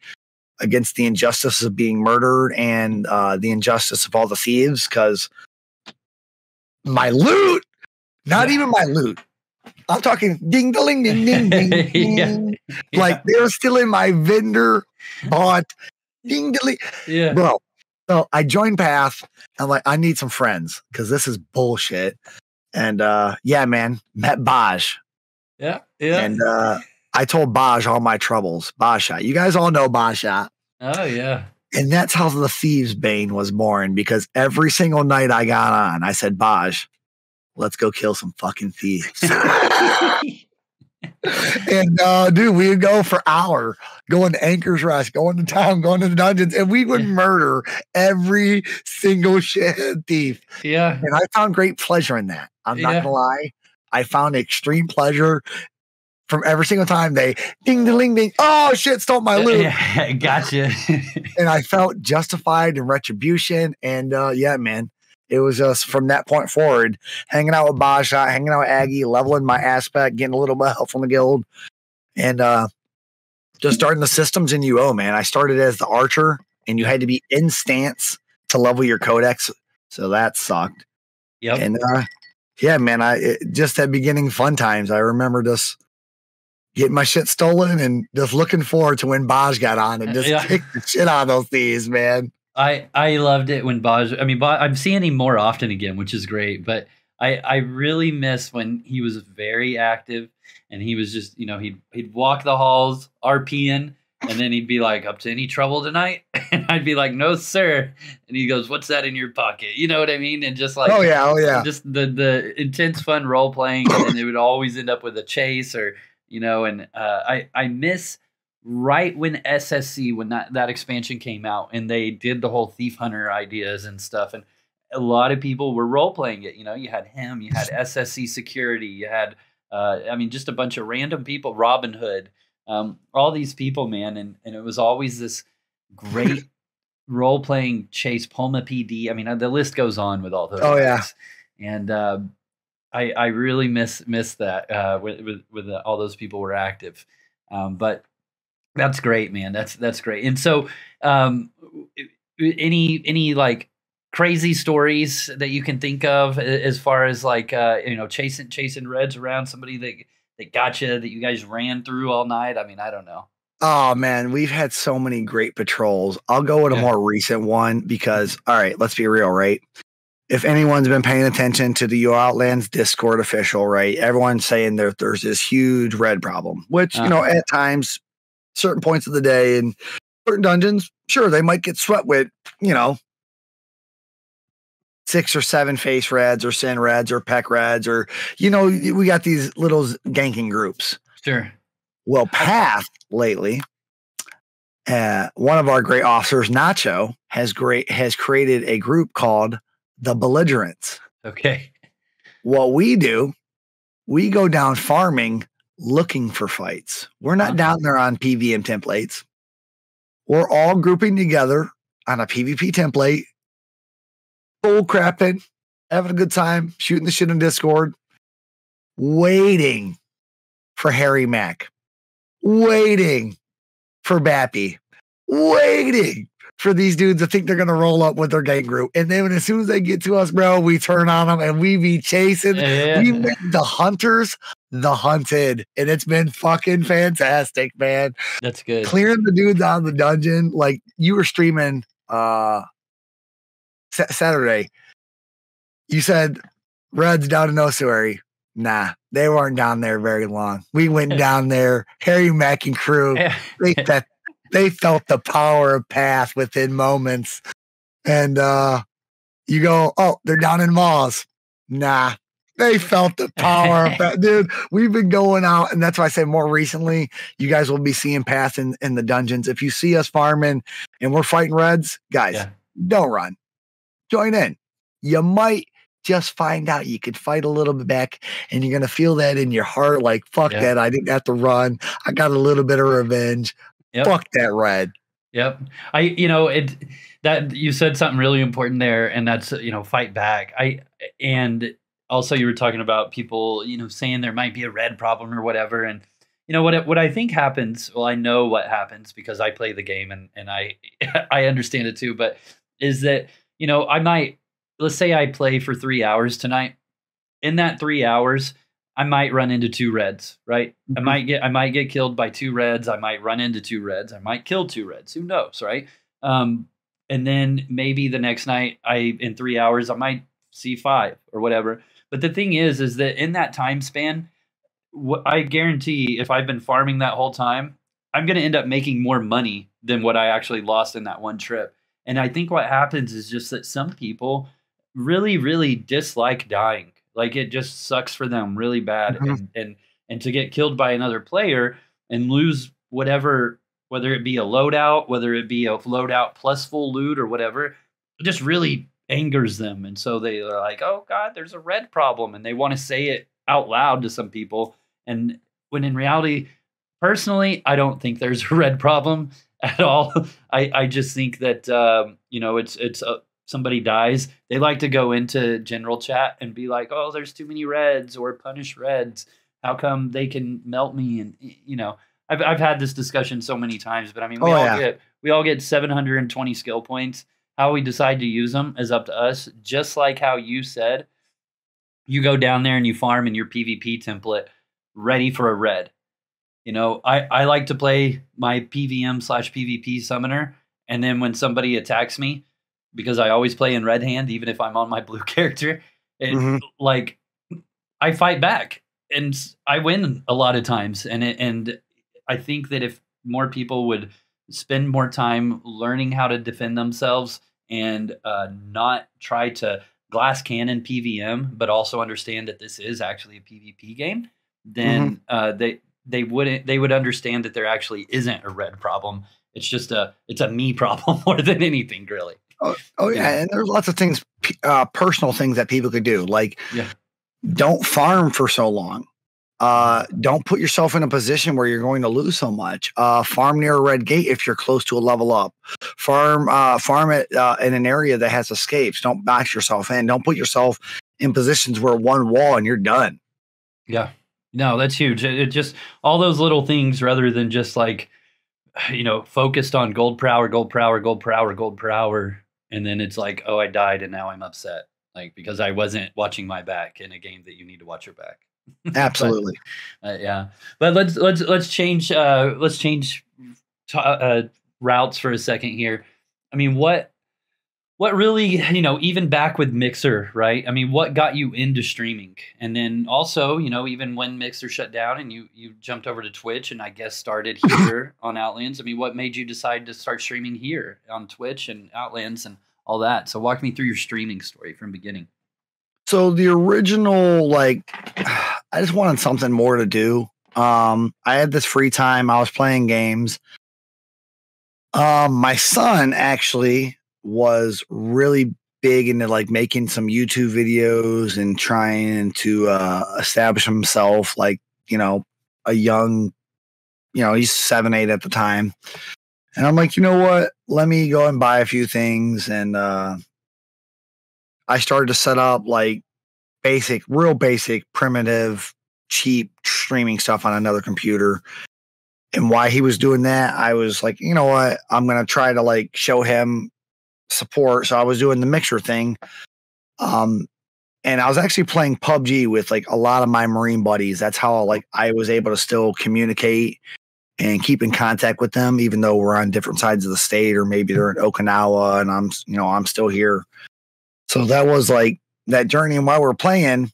against the injustice of being murdered and uh, the injustice of all the thieves. Because my loot, not yeah. even my loot. I'm talking ding, ding, ding, ding, ding, ding. yeah. Like they're still in my vendor bought ding, ding. Yeah. Bro. So I joined Path. I'm like, I need some friends because this is bullshit. And uh, yeah, man, met Baj. Yeah. Yeah. And uh, I told Baj all my troubles. Bajshot. You guys all know Bajshot. Oh, yeah. And that's how the Thieves' Bane was born, because every single night I got on, I said, Baj, let's go kill some fucking thieves. And uh, dude, we would go for hour, going to Anchor's Rest, going to town, going to the dungeons, and we would murder every single shit thief. Yeah. And I found great pleasure in that. I'm not yeah. gonna lie. I found extreme pleasure from every single time they ding, ding, ding. Oh shit, stole my loot. Yeah, gotcha. And I felt justified in retribution. And uh, yeah, man. It was just from that point forward, hanging out with Bajshot, hanging out with Aggie, leveling my aspect, getting a little bit of help from the guild, and uh, just starting the systems in U O, man. I started as the archer, and you had to be in stance to level your codex, so that sucked. Yep. And uh, yeah, man, I it, just at beginning fun times, I remember just getting my shit stolen and just looking forward to when Baj got on and just yeah. kick the shit out of those thieves, man. I, I loved it when Baj, I mean, Baj, I'm seeing him more often again, which is great, but I, I really miss when he was very active and he was just, you know, he'd, he'd walk the halls, RPing, and then he'd be like, up to any trouble tonight? and I'd be like, no, sir. And he goes, what's that in your pocket? You know what I mean? And just like, oh yeah, oh yeah. Just the, the intense fun role playing. And they would always end up with a chase or, you know, and uh, I, I miss right when S S C, when that, that expansion came out and they did the whole Thief Hunter ideas and stuff. And a lot of people were role playing it. You know, you had him, you had S S C security, you had, uh, I mean, just a bunch of random people, Robin Hood, um, all these people, man. And, and it was always this great role playing chase, Pulma P D. I mean, the list goes on with all those. Oh guys. Yeah. And, uh, I, I really miss, miss that, uh, with, with, with uh, all those people were active. Um, but that's great, man. That's, that's great. And so, um, any, any like, crazy stories that you can think of as far as like, uh, you know, chasing, chasing Reds around, somebody that, that got you, that you guys ran through all night. I mean, I don't know. Oh man, we've had so many great patrols. I'll go with a more recent one because, all right, let's be real, right? If anyone's been paying attention to the U O Outlands Discord official, right? Everyone's saying there, there's this huge red problem, which, uh-huh. you know, at times, certain points of the day and certain dungeons, sure, they might get swept with, you know, six or seven face reds or sin reds or peck reds, or, you know, we got these little ganking groups. Sure. Well, Path lately, uh, one of our great officers, Nacho, has great, has created a group called the Belligerents. Okay. What we do, we go down farming, looking for fights. We're not uh-huh. down there on P V M templates. We're all grouping together on a P V P template, bull crapping, having a good time, shooting the shit in Discord, waiting for Harry Mack, waiting for Bappy, waiting for these dudes to think they're going to roll up with their gang group. And then as soon as they get to us, bro, we turn on them and we be chasing. Yeah. We make the hunters the hunted. And it's been fucking fantastic, man. That's good. Clearing the dudes out of the dungeon. Like, you were streaming... uh Saturday, you said Reds down in Ossuary. Nah, they weren't down there very long. We went down there. Harry Mack and crew, they, felt, they felt the power of Path within moments. And uh, you go, oh, they're down in Maws. Nah, they felt the power of Path. Dude, we've been going out, and that's why I say more recently, you guys will be seeing Path in, in the dungeons. If you see us farming and we're fighting Reds, guys, yeah. don't run. Join in. You might just find out you could fight a little bit back, and you're gonna feel that in your heart, like, fuck yep. that, I didn't have to run. I got a little bit of revenge. Yep. Fuck that red. Yep. I you know, it that you said something really important there, and that's, you know, fight back. I and also you were talking about people, you know, saying there might be a red problem or whatever. And you know what what I think happens, well, I know what happens because I play the game and, and I I understand it too, but is that you know, I might, let's say I play for three hours tonight. In that three hours, I might run into two reds, right? Mm-hmm. I might get, I might get killed by two reds. I might run into two reds. I might kill two reds. Who knows, right? Um, and then maybe the next night, I in three hours, I might see five or whatever. But the thing is, is that in that time span, what I guarantee, if I've been farming that whole time, I'm going to end up making more money than what I actually lost in that one trip. And I think what happens is just that some people really, really dislike dying. Like, it just sucks for them really bad. Mm-hmm. and, and and to get killed by another player and lose whatever, whether it be a loadout, whether it be a loadout plus full loot or whatever, it just really angers them. And so they're like, oh God, there's a red problem. And they want to say it out loud to some people. And when in reality, personally, I don't think there's a red problem at all. I, I just think that, um, you know, it's, it's, uh, somebody dies. They like to go into general chat and be like, oh, there's too many reds, or punish reds. How come they can melt me? And, you know, I've, I've had this discussion so many times, but I mean, we oh, all yeah. get, we all get seven hundred twenty skill points. How we decide to use them is up to us. Just like how you said, you go down there and you farm in your P V P template ready for a red. You know, I, I like to play my P V M slash P V P summoner. And then when somebody attacks me, because I always play in red hand, even if I'm on my blue character, it, mm-hmm. like, I fight back and I win a lot of times. And, it, and I think that if more people would spend more time learning how to defend themselves and uh, not try to glass cannon P V M, but also understand that this is actually a PvP game, then mm-hmm. uh, they they wouldn't they would understand that there actually isn't a red problem. It's just a it's a me problem more than anything, really. Oh, oh yeah. yeah, and there's lots of things, uh, personal things that people could do, like yeah. don't farm for so long. Uh, don't put yourself in a position where you're going to lose so much. Uh, farm near a red gate if you're close to a level up. Farm, uh, farm it uh, in an area that has escapes. Don't box yourself in. Don't put yourself in positions where one wall and you're done. Yeah, no, that's huge. It, it just all those little things rather than just like, you know, focused on gold per hour, gold per hour, gold per hour, gold per hour, and then it's like, oh, I died and now I'm upset, like because I wasn't watching my back in a game that you need to watch your back. Absolutely. But, uh, yeah, but let's let's let's change uh let's change t uh routes for a second here. I mean, what what really, you know, even back with Mixer, right? I mean, what got you into streaming? And then also, you know, even when Mixer shut down and you you jumped over to Twitch and I guess started here on Outlands. I mean, what made you decide to start streaming here on Twitch and Outlands and all that? So walk me through your streaming story from beginning. So the original, like, I just wanted something more to do. Um, I had this free time. I was playing games. Um, my son actually was really big into like making some YouTube videos and trying to uh, establish himself like, you know, a young, you know, he's seven, eight at the time. And I'm like, you know what? Let me go and buy a few things. And uh, I started to set up like basic, real basic, primitive, cheap streaming stuff on another computer. And while he was doing that, I was like, you know what? I'm going to try to like show him support. So I was doing the Mixer thing. Um, and I was actually playing P U B G with like a lot of my Marine buddies. That's how like I was able to still communicate and keep in contact with them, even though we're on different sides of the state, or maybe they're in Okinawa and I'm, you know, I'm still here. So that was like that journey. And while we were playing,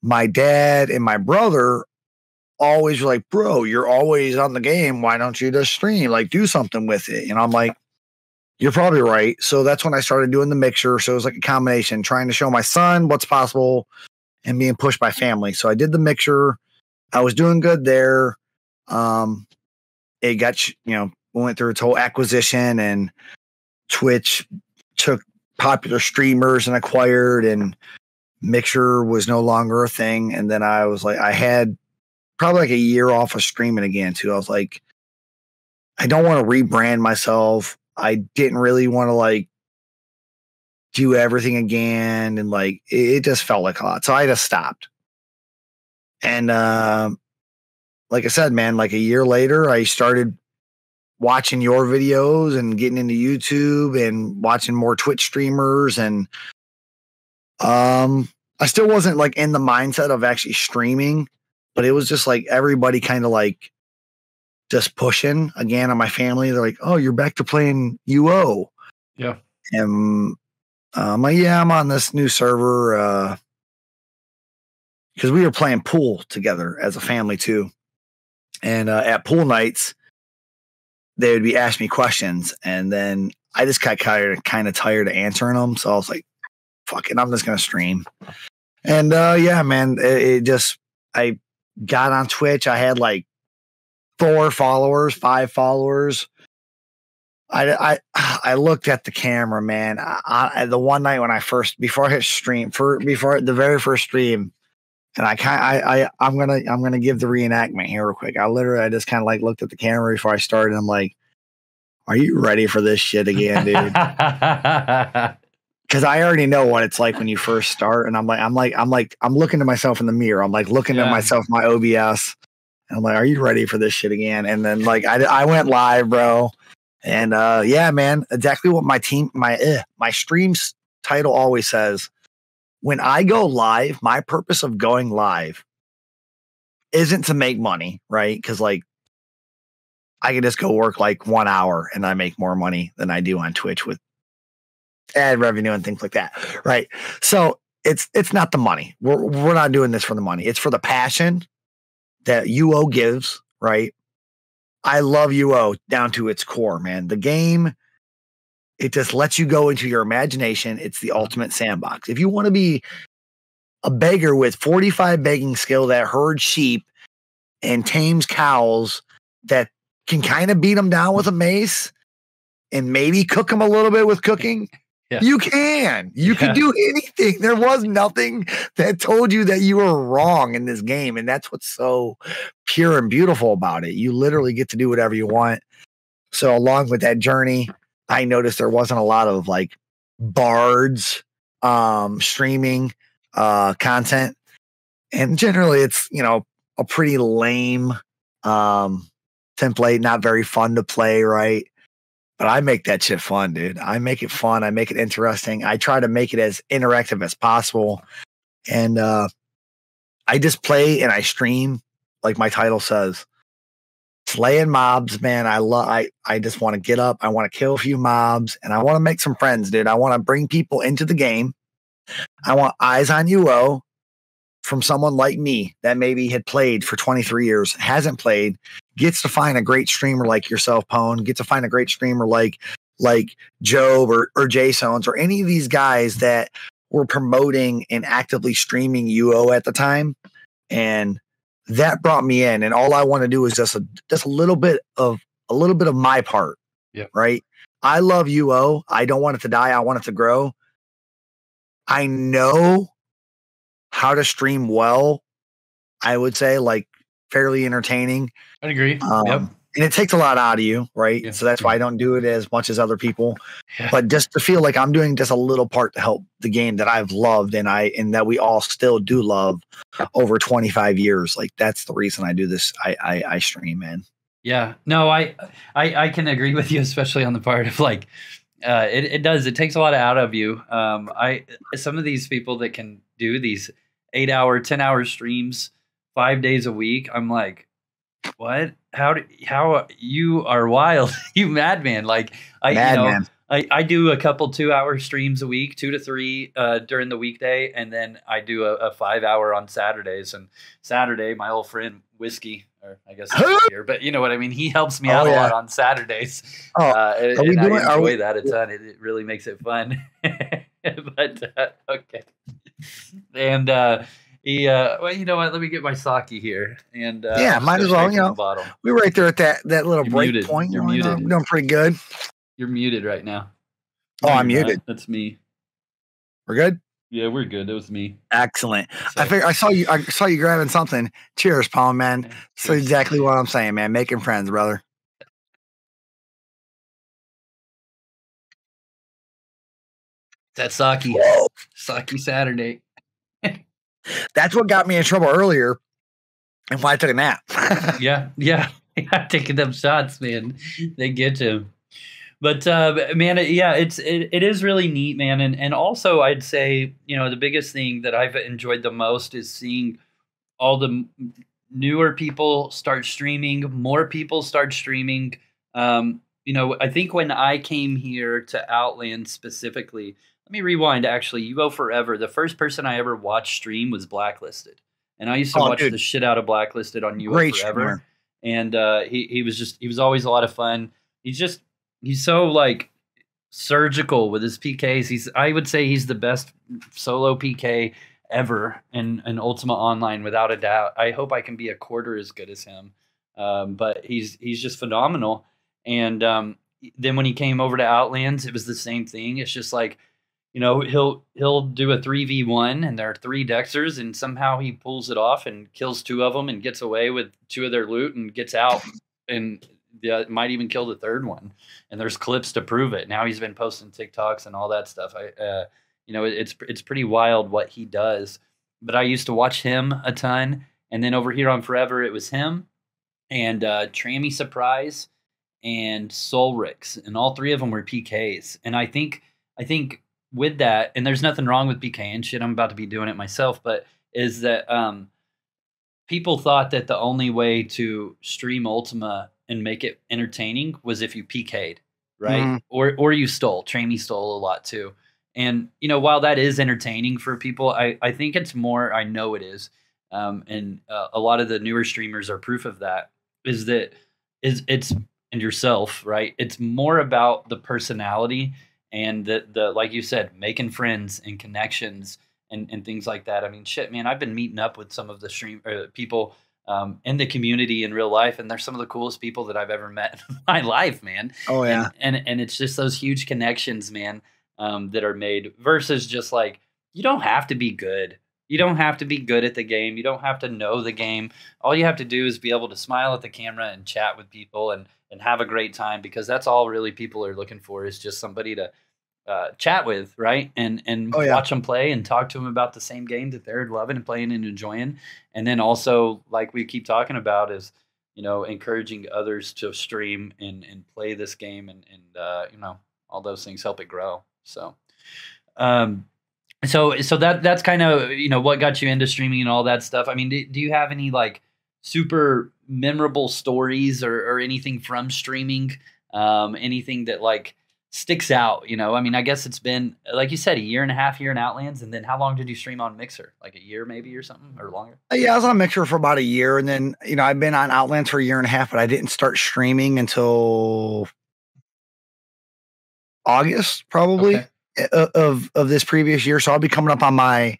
my dad and my brother always were like, bro, you're always on the game. Why don't you just stream? Like, do something with it. And I'm like, you're probably right. So that's when I started doing the Mixer. So it was like a combination, trying to show my son what's possible and being pushed by family. So I did the Mixer. I was doing good there. Um, it got, you know, went through its whole acquisition, and Twitch took popular streamers and acquired, and Mixer was no longer a thing. And then I was like, I had probably like a year off of streaming again too. I was like, I don't want to rebrand myself. I didn't really want to like do everything again. And like, it, it just felt like a lot. So I just stopped. And, um, uh, like I said, man, like a year later, I started watching your videos and getting into YouTube and watching more Twitch streamers. And um, I still wasn't like in the mindset of actually streaming, but it was just like everybody kind of like just pushing again on my family. They're like, oh, you're back to playing U O. Yeah. And um, like, yeah, I'm on this new server. Uh, cause we were playing pool together as a family too. And uh, at pool nights, they would be asking me questions, and then I just got kind of, kind of tired of answering them. So I was like, fuck it, I'm just going to stream. And uh, yeah, man, it, it just, I got on Twitch. I had like four followers, five followers. I, I, I looked at the camera, man. I, I, the one night when I first, before I hit stream, for, before the very first stream, and I kind I, I I'm gonna I'm gonna give the reenactment here real quick. I literally I just kind of like looked at the camera before I started. And I'm like, are you ready for this shit again, dude? Because I already know what it's like when you first start. And I'm like I'm like I'm like I'm looking to myself in the mirror. I'm like looking yeah. at myself, my O B S. And I'm like, are you ready for this shit again? And then like I I went live, bro. And uh, yeah, man, exactly what my team my uh, my stream's title always says. When I go live, my purpose of going live isn't to make money, right? Because like I can just go work like one hour and I make more money than I do on Twitch with ad revenue and things like that, right? So it's it's not the money. We're we're not doing this for the money. It's for the passion that U O gives, right? I love U O down to its core, man. The game, it just lets you go into your imagination. It's the ultimate sandbox. If you want to be a beggar with forty-five begging skill that herds sheep and tames cows that can kind of beat them down with a mace and maybe cook them a little bit with cooking, yeah. you can. You yeah. can do anything. There was nothing that told you that you were wrong in this game, and that's what's so pure and beautiful about it. You literally get to do whatever you want. So along with that journey, I noticed there wasn't a lot of like bards um, streaming uh, content, and generally it's, you know, a pretty lame um, template, not very fun to play, right? But I make that shit fun, dude. I make it fun. I make it interesting. I try to make it as interactive as possible. And uh, I just play and I stream, like my title says, slaying mobs, man. I love, I, I just want to get up. I want to kill a few mobs and I want to make some friends, dude. I want to bring people into the game. I want eyes on U O from someone like me that maybe had played for twenty-three years, hasn't played, gets to find a great streamer like yourself, Pwn, gets to find a great streamer like, like Job or, or Jasons or any of these guys that were promoting and actively streaming U O at the time. And that brought me in, and all I want to do is just a, just a little bit of a little bit of my part. Yeah. Right. I love U O. I don't want it to die. I want it to grow. I know how to stream well. I would say like fairly entertaining. I'd agree. Um, yep. And it takes a lot out of you. Right. Yeah. So that's why I don't do it as much as other people, yeah. but just to feel like I'm doing just a little part to help the game that I've loved. And I, and that we all still do love over twenty-five years. Like that's the reason I do this. I, I, I stream, man. Yeah, no, I, I, I can agree with you, especially on the part of like, uh, it, it does, it takes a lot out of you. Um, I, some of these people that can do these eight hour, ten hour streams five days a week, I'm like, what? How do, how you are wild, you madman! Like I, Mad you know, man. I, I do a couple two-hour streams a week, two to three uh, during the weekday, and then I do a, a five-hour on Saturdays. And Saturday, my old friend Whiskey, or I guess here, but you know what I mean. He helps me oh, out yeah. a lot on Saturdays. Oh, uh, and, are we and doing, I enjoy we, that a ton. It, it really makes it fun. But uh, okay, and. uh He, uh, well, you know what? Let me get my sake here, and uh, yeah, might as well. You know, bottle. We were right there at that that little You're break muted. point. You're muted. I'm doing pretty good. You're muted right now. Oh, no, I'm muted. Not. That's me. We're good. Yeah, we're good. That was me. Excellent. So. I figured I saw you. I saw you grabbing something. Cheers, Pwn, man. Cheers. So exactly what I'm saying, man. Making friends, brother. That's sake. Whoa. Sake Saturday. That's what got me in trouble earlier and why I took a nap. yeah, yeah. Taking them shots, man. They get to. But, uh, man, it, yeah, it's, it, it is really neat, man. And, and also I'd say, you know, the biggest thing that I've enjoyed the most is seeing all the newer people start streaming, more people start streaming. Um, you know, I think when I came here to Outlands specifically, let me rewind. Actually, U O Forever. The first person I ever watched stream was Blacklisted, and I used to oh, watch dude. the shit out of Blacklisted on U O Great Forever. Streamer. And uh, he he was just he was always a lot of fun. He's just he's so like surgical with his P Ks. He's I would say he's the best solo P K ever in in Ultima Online without a doubt. I hope I can be a quarter as good as him. Um, but he's he's just phenomenal. And um, then when he came over to Outlands, it was the same thing. It's just like. You know, he'll he'll do a three v one and there are three Dexers and somehow he pulls it off and kills two of them and gets away with two of their loot and gets out and the, might even kill the third one. And there's clips to prove it. Now he's been posting TikToks and all that stuff. I, uh, you know, it, it's it's pretty wild what he does. But I used to watch him a ton. And then over here on Forever, it was him and uh, Trammy Surprise and Solrix. And all three of them were P Ks. And I think I think... with that, and there's nothing wrong with P K and shit, I'm about to be doing it myself, but is that um, people thought that the only way to stream Ultima and make it entertaining was if you P K'd, right? Mm. Or or you stole. Trammy stole a lot too. And, you know, while that is entertaining for people, I, I think it's more, I know it is, um, and uh, a lot of the newer streamers are proof of that, is that is it's and yourself, right? It's more about the personality and the, the like you said, making friends and connections and, and things like that. I mean, shit, man, I've been meeting up with some of the stream or people um, in the community in real life, and they're some of the coolest people that I've ever met in my life, man. Oh yeah. And, and, and it's just those huge connections, man, um, that are made versus just like, you don't have to be good. You don't have to be good at the game. You don't have to know the game. All you have to do is be able to smile at the camera and chat with people and, and have a great time, because that's all really people are looking for, is just somebody to uh, chat with, right? And and oh, yeah. watch them play and talk to them about the same game that they're loving and playing and enjoying. And then also, like we keep talking about, is, you know, encouraging others to stream and, and play this game and, and uh, you know, all those things help it grow. So, um So, so that that's kind of, you know, what got you into streaming and all that stuff. I mean, do, do you have any like super memorable stories or, or anything from streaming? Um, anything that like sticks out, you know? I mean, I guess it's been, like you said, a year and a half here in Outlands. And then how long did you stream on Mixer? Like a year maybe or something, or longer? Yeah, I was on Mixer for about a year. And then, you know, I've been on Outlands for a year and a half, but I didn't start streaming until August, probably. Okay. of of this previous year. So I'll be coming up on my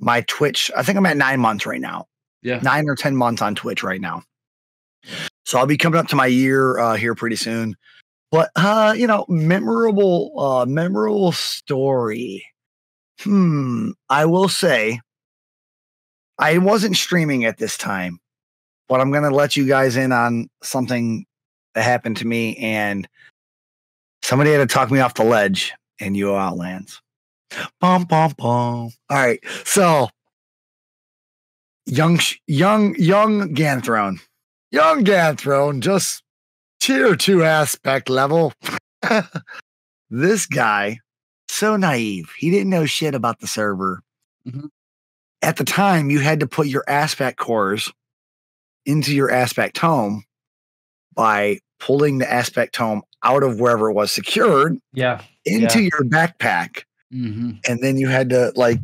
my Twitch. I think I'm at nine months right now. Yeah. Nine or ten months on Twitch right now. So I'll be coming up to my year uh here pretty soon. But uh, you know, memorable uh memorable story. Hmm. I will say I wasn't streaming at this time, but I'm gonna let you guys in on something that happened to me, and somebody had to talk me off the ledge. And U O Outlands. Bum, bum, bum. All right. So young, young, young Ganthrone, young Ganthrone, just tier two aspect level. This guy, so naive. He didn't know shit about the server. Mm-hmm. At the time, you had to put your aspect cores into your aspect home by pulling the aspect home out of wherever it was secured, yeah, into yeah. your backpack. Mm-hmm. And then you had to like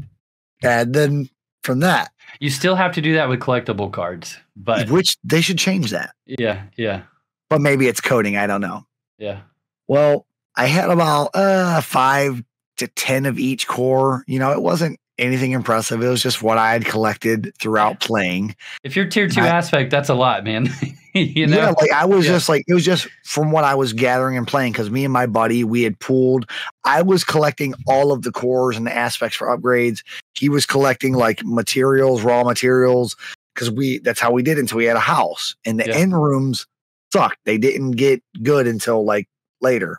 add then from that. You still have to do that with collectible cards, but which they should change that. Yeah. Yeah. But maybe it's coding. I don't know. Yeah. Well, I had about uh, five to ten of each core. You know, it wasn't anything impressive. It was just what I had collected throughout playing. If you're tier two I, aspect, that's a lot, man. You know? Yeah, like I was yeah. just like, it was just from what I was gathering and playing, because me and my buddy, we had pooled. I was collecting all of the cores and the aspects for upgrades. He was collecting like materials, raw materials, because we that's how we did until we had a house. And the yeah. end rooms sucked. They didn't get good until like later.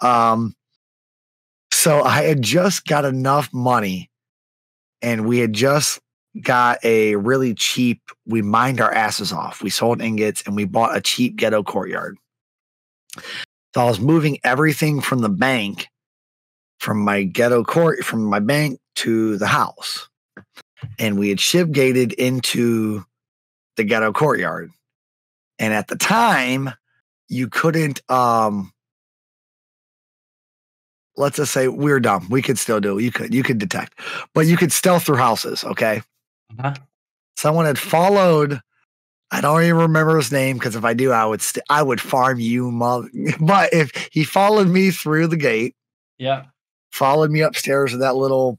Um, so I had just got enough money, and we had just got a really cheap, we mined our asses off. We sold ingots and we bought a cheap ghetto courtyard. So I was moving everything from the bank, from my ghetto court, from my bank to the house. And we had ship gated into the ghetto courtyard. And at the time, you couldn't, um, let's just say we're dumb. We could still do it. You could, you could detect, but you could stealth through houses. Okay. Uh-huh. Someone had followed. I don't even remember his name, because if I do, I would I would farm you, mother. But if he followed me through the gate, yeah, followed me upstairs to that little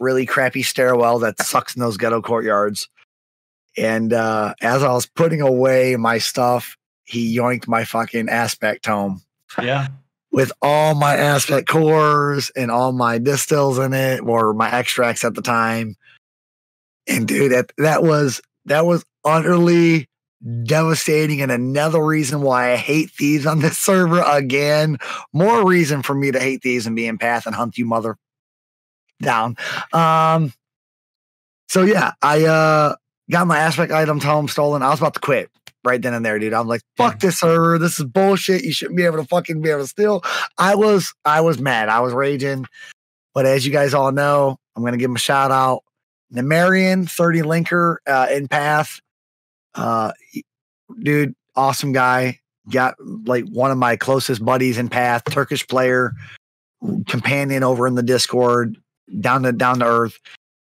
really crappy stairwell that sucks in those ghetto courtyards. And uh, as I was putting away my stuff, he yoinked my fucking aspect home. Yeah. With all my aspect cores and all my distills in it, or my extracts at the time. And dude, that that was that was utterly devastating, and another reason why I hate thieves on this server again. More reason for me to hate thieves and be in Path and hunt you mother down. Um, so yeah, I uh, got my aspect items home stolen. I was about to quit right then and there, dude. I'm like, fuck this server. This is bullshit. You shouldn't be able to fucking be able to steal. I was, I was mad. I was raging. But as you guys all know, I'm going to give him a shout out. Namarian, thirty Linker uh, in Path. Uh, dude, awesome guy. Got like one of my closest buddies in Path, Turkish player, companion over in the Discord, down to, down to earth.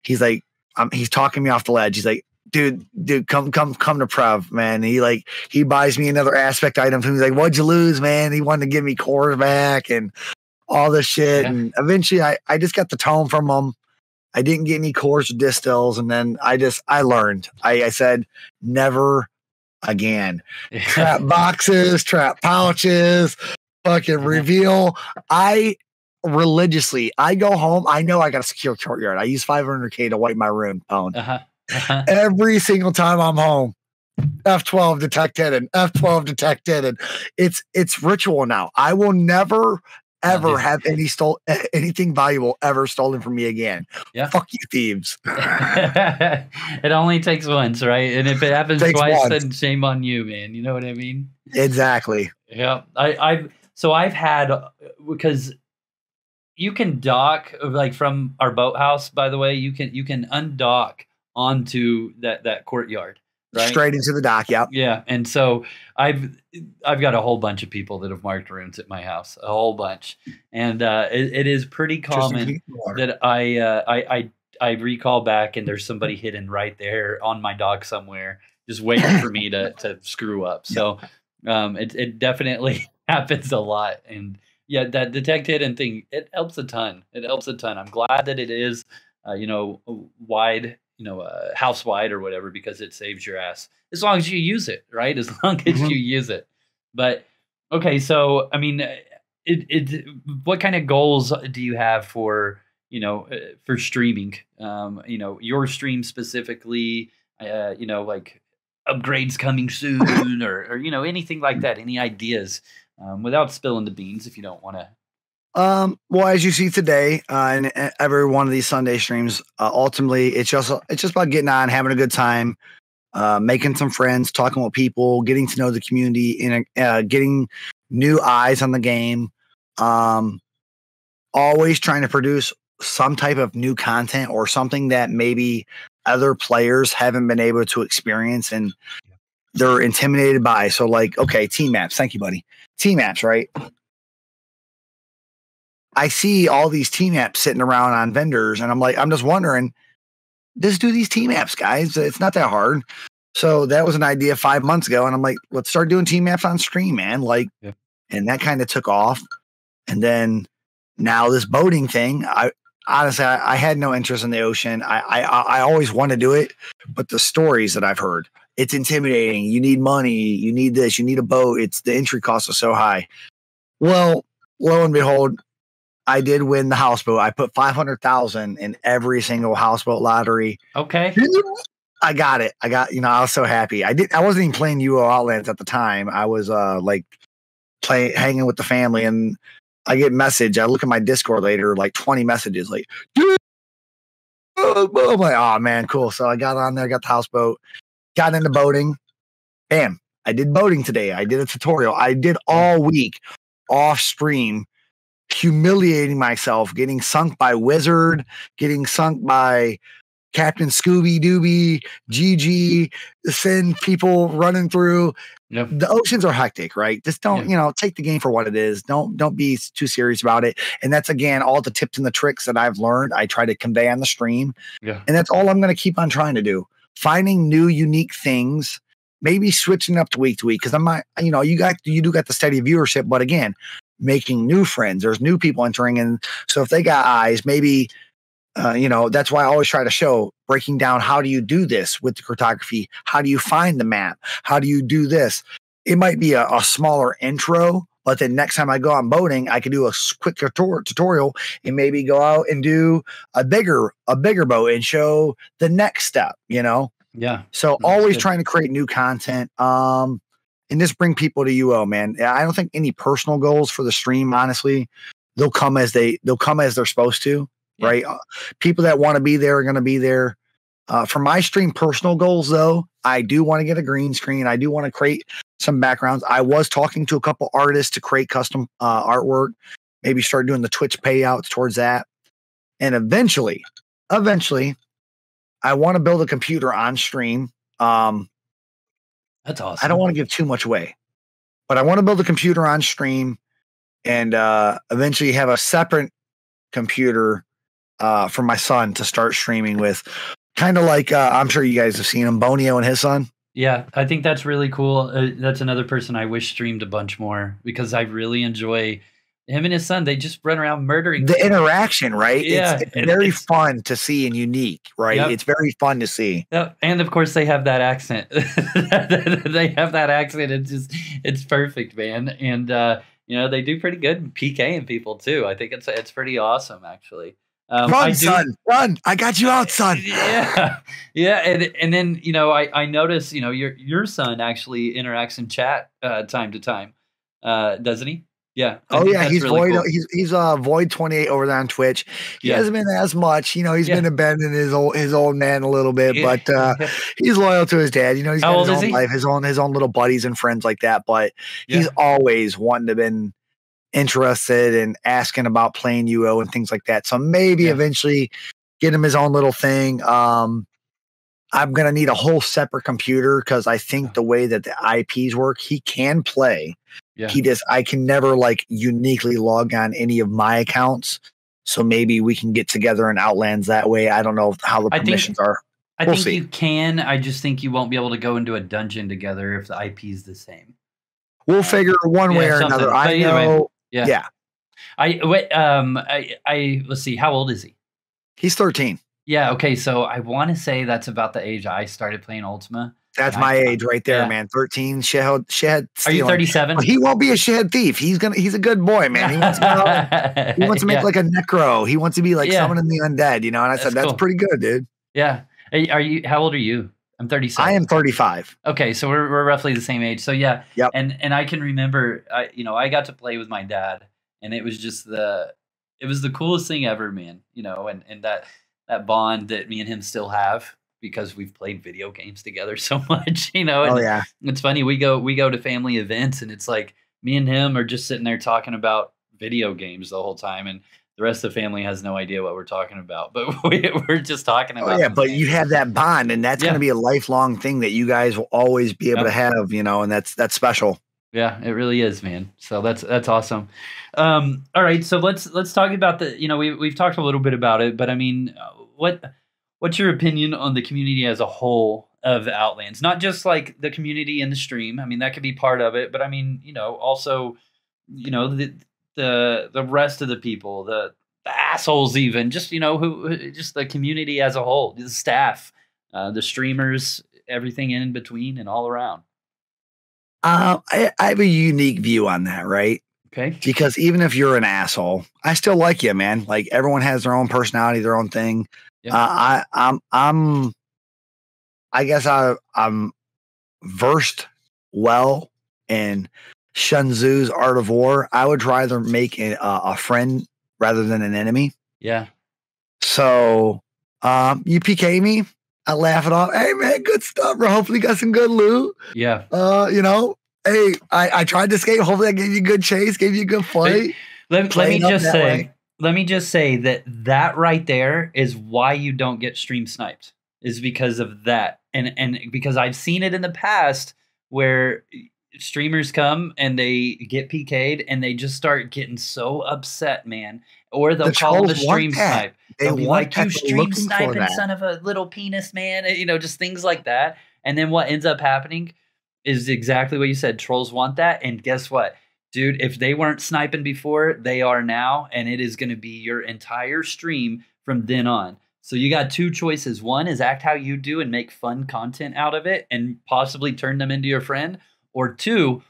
He's like, um, he's talking me off the ledge. He's like, dude, dude, come, come, come to Prov, man. He like, he buys me another aspect item. He's like, what'd you lose, man? He wanted to give me cores back and all this shit. Yeah. And eventually I, I just got the tome from him. I didn't get any cores or distils. And then I just, I learned, I, I said, never again. Yeah. Trap boxes, trap pouches, fucking reveal. I religiously, I go home. I know I got a secure courtyard. I use five hundred K to wipe my room phone. Uh-huh. Uh-huh. Every single time I'm home, F twelve detected and F twelve detected, and it's it's ritual now. I will never ever oh, have any stole anything valuable ever stolen from me again. Yeah. Fuck you, thieves. It only takes once, right? And if it happens it twice, once. Then shame on you, man. You know what I mean? Exactly. Yeah. I I've so I've had because. You can dock like from our boathouse, by the way, you can, you can undock onto that, that courtyard, right? Straight into the dock. Yeah. Yeah. And so I've, I've got a whole bunch of people that have marked rooms at my house, a whole bunch. And, uh, it, it is pretty common that I, uh, I, I, I recall back and there's somebody hidden right there on my dock somewhere, just waiting for me to, to screw up. So, um, it, it definitely happens a lot. And, yeah, that detect hidden thing, it helps a ton. It helps a ton. I'm glad that it is, uh, you know, wide, you know, uh, house wide or whatever, because it saves your ass as long as you use it, right? As long as you use it. But okay, so I mean, it, it. What kind of goals do you have for, you know, uh, for streaming? Um, you know, your stream specifically. Uh, you know, like upgrades coming soon, or or you know, anything like that. Any ideas? Um, without spilling the beans, if you don't want to. Um, well, as you see today, uh, in every one of these Sunday streams, uh, ultimately it's just it's just about getting on, having a good time, uh, making some friends, talking with people, getting to know the community, and uh, getting new eyes on the game. Um, always trying to produce some type of new content or something that maybe other players haven't been able to experience and they're intimidated by. So, like, okay, team maps. Thank you, buddy. Team apps, right? I see all these team apps sitting around on vendors, and I'm like, I'm just wondering, just do these team apps, guys. It's not that hard. So that was an idea five months ago, and I'm like, let's start doing team apps on stream, man. Like, yeah. And that kind of took off. And then now this boating thing, I honestly, I, I had no interest in the ocean. I, I, I always want to do it, but the stories that I've heard. It's intimidating. You need money. You need this. You need a boat. It's the entry costs are so high. Well, lo and behold, I did win the houseboat. I put five hundred thousand in every single houseboat lottery. Okay, I got it. I got you know. I was so happy. I did. I wasn't even playing U O Outlands at the time. I was uh like playing, hanging with the family, and I get message. I look at my Discord later, like twenty messages, like, dude, oh my, oh man, cool. So I got on there, got the houseboat. Got into boating. Bam. I did boating today. I did a tutorial. I did all week off stream, humiliating myself, getting sunk by Wizard, getting sunk by Captain Scooby Dooby, G G, send people running through. Yep. The oceans are hectic, right? Just don't, yep. you know, take the game for what it is. Don't, don't be too serious about it. And that's, again, all the tips and the tricks that I've learned. I try to convey on the stream. Yeah. And that's all I'm going to keep on trying to do. Finding new, unique things, maybe switching up to week to week. Cause I'm not, you know, you got, you do got the steady viewership, but again, making new friends, there's new people entering. And so if they got eyes, maybe, uh, you know, that's why I always try to show breaking down. How do you do this with the cartography? How do you find the map? How do you do this? It might be a, a smaller intro, but then next time I go on boating, I can do a quick tutorial and maybe go out and do a bigger, a bigger boat and show the next step, you know? Yeah. So always good. Trying to create new content. Um, and just bring people to U O, man. I don't think any personal goals for the stream, honestly, they'll come as they, they'll come as they're supposed to, yeah. right? Uh, people that want to be there are going to be there. Uh, for my stream personal goals, though, I do want to get a green screen. I do want to create some backgrounds. I was talking to a couple artists to create custom uh, artwork, maybe start doing the Twitch payouts towards that. And eventually, eventually, I want to build a computer on stream. Um, That's awesome. I don't want to give too much away, but I want to build a computer on stream and uh, eventually have a separate computer uh, for my son to start streaming with. kind of like, uh, I'm sure you guys have seen him, Bonio and his son. Yeah, I think that's really cool. Uh, that's another person I wish streamed a bunch more, because I really enjoy him and his son. They just run around murdering the people. Interaction, right? Yeah, it's, it's it, very it's, fun to see and unique, right? Yep. It's very fun to see. Yep. And of course, they have that accent. They have that accent. It's just, it's perfect, man. And uh, you know, they do pretty good PKing people too. I think it's it's pretty awesome, actually. Um, run, I do, son, run! I got you out, son. Yeah, yeah, and and then you know, I I notice you know your your son actually interacts in chat uh, time to time, uh, doesn't he? Yeah. I oh yeah, he's really void. Cool. He's he's uh, void twenty eight over there on Twitch. He yeah. hasn't been as much. You know, he's yeah. been abandoning his old his old man a little bit, yeah. but uh, he's loyal to his dad. You know, he's got his own he? life, his own his own little buddies and friends like that. But yeah. he's always wanted to been. interested in asking about playing U O and things like that. So maybe yeah. eventually get him his own little thing. Um, I'm going to need a whole separate computer, because I think the way that the I Ps work, he can play. Yeah. He just, I can never like uniquely log on any of my accounts. So maybe we can get together in Outlands that way. I don't know how the permissions I think, are. We'll I think see. you can. I just think you won't be able to go into a dungeon together if the I P is the same. We'll figure one yeah, way or something. another. I know. Way. Yeah. yeah. I wait. Um, I, I, let's see. How old is he? He's thirteen. Yeah. Okay. So I want to say that's about the age I started playing Ultima. That's my I, age right there, yeah. man. thirteen. Shithead. Shithead. Are you thirty-seven? He won't be a shithead thief. He's going to, he's a good boy, man. He wants to, out, he wants to make yeah. like a necro. He wants to be like yeah. someone in the undead, you know? And I that's said, that's cool. pretty good, dude. Yeah. Are you, how old are you? I'm thirty-seven. I am thirty-five. Okay, so we're we're roughly the same age. So yeah, yep. and and I can remember, I you know I got to play with my dad, and it was just the it was the coolest thing ever, man. You know, and and that that bond that me and him still have, because we've played video games together so much. You know, and oh yeah, it's funny, we go we go to family events, and it's like me and him are just sitting there talking about video games the whole time, and the rest of the family has no idea what we're talking about, but we, we're just talking about. Oh, yeah, but you have that bond, and that's yeah. going to be a lifelong thing that you guys will always be able yep. to have, you know, and that's that's special. Yeah, it really is, man. So that's that's awesome. Um, all right, so let's let's talk about the. You know, we we've talked a little bit about it, but I mean, what what's your opinion on the community as a whole of Outlands? Not just like the community in the stream. I mean, that could be part of it, but I mean, you know, also, you know, the. the the rest of the people, the, the assholes, even just, you know, who just the community as a whole, the staff, uh, the streamers, everything in between and all around. Uh, I, I have a unique view on that. Right. Okay. Because even if you're an asshole, I still like you, man. Like, everyone has their own personality, their own thing. Yep. Uh, I, I'm, I'm, I guess I, I'm versed well in Shunzu's Art of War. I would rather make a, a friend rather than an enemy. Yeah. So um, you P K me, I laugh it off. Hey man, good stuff, bro. Hopefully you got some good loot. Yeah. Uh, you know, hey, I, I tried to skate. Hopefully I gave you a good chase, gave you a good fight. Let, let me just say, way. let me just say that that right there is why you don't get stream sniped, is because of that. And, and because I've seen it in the past where streamers come and they get P K'd and they just start getting so upset, man. Or they'll the call the stream snipe. They'll be like, you stream sniping son of a little penis, man. You know, just things like that. And then what ends up happening is exactly what you said. Trolls want that. And guess what, dude? If they weren't sniping before, they are now. And it is going to be your entire stream from then on. So you got two choices. One is act how you do and make fun content out of it and possibly turn them into your friend. Or two,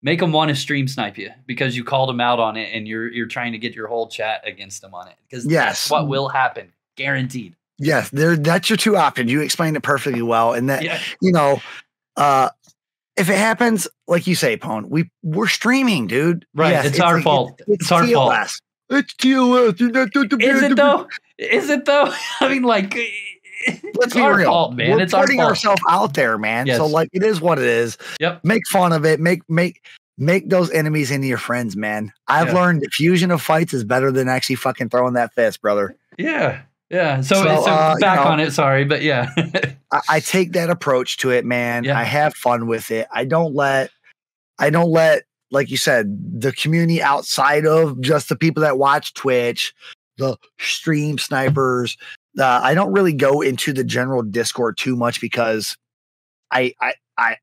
make them want to stream snipe you because you called them out on it and you're you're trying to get your whole chat against them on it. Because yes. that's what will happen. Guaranteed. Yes, there that's your two options. You explained it perfectly well. And that yeah. you know, uh if it happens, like you say, Pwn, we we're streaming, dude. Right. Yes, it's, it's our fault. It's, it's, it's our fault. It's T O S. Is it though? Is it though? I mean, like, let's be real, fault, man. We're it's putting our ourselves out there, man. Yes. So like, it is what it is. Yep. Make fun of it. Make make make those enemies into your friends, man. I've yeah. learned fusion of fights is better than actually fucking throwing that fist, brother. Yeah, yeah. So, so, so uh, back you know, on it. Sorry, but yeah, I, I take that approach to it, man. Yeah. I have fun with it. I don't let, I don't let, like you said, the community outside of just the people that watch Twitch, the stream snipers, Uh, I don't really go into the general Discord too much because I, I, I,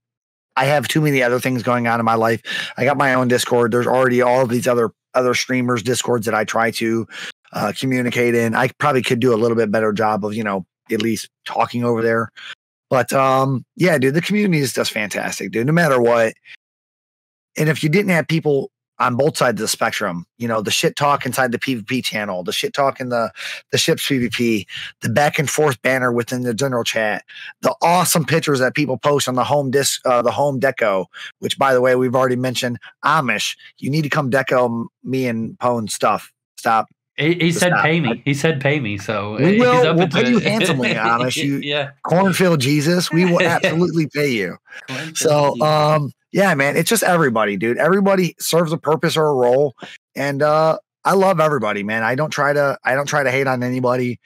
I have too many other things going on in my life. I got my own Discord. There's already all of these other, other streamers' Discords that I try to uh, communicate in. I probably could do a little bit better job of, you know, at least talking over there. But um, yeah, dude, the community is just fantastic, dude, no matter what. And if you didn't have people on both sides of the spectrum, you know, the shit talk inside the PvP channel, the shit talk in the, the ship's PvP, the back and forth banner within the general chat, the awesome pictures that people post on the home disc, uh, the home deco, which, by the way, we've already mentioned, Amish, you need to come deco me and Pwn stuff. Stop. He, he said stop. Pay me. He said pay me. So we will, he's up we'll pay it. You handsomely, Amish. You, yeah. Cornfield Jesus, we will absolutely pay you. Cornfield so, Jesus. um, Yeah, man, it's just everybody, dude. Everybody serves a purpose or a role, and uh, I love everybody, man. I don't try to, I don't try to hate on anybody.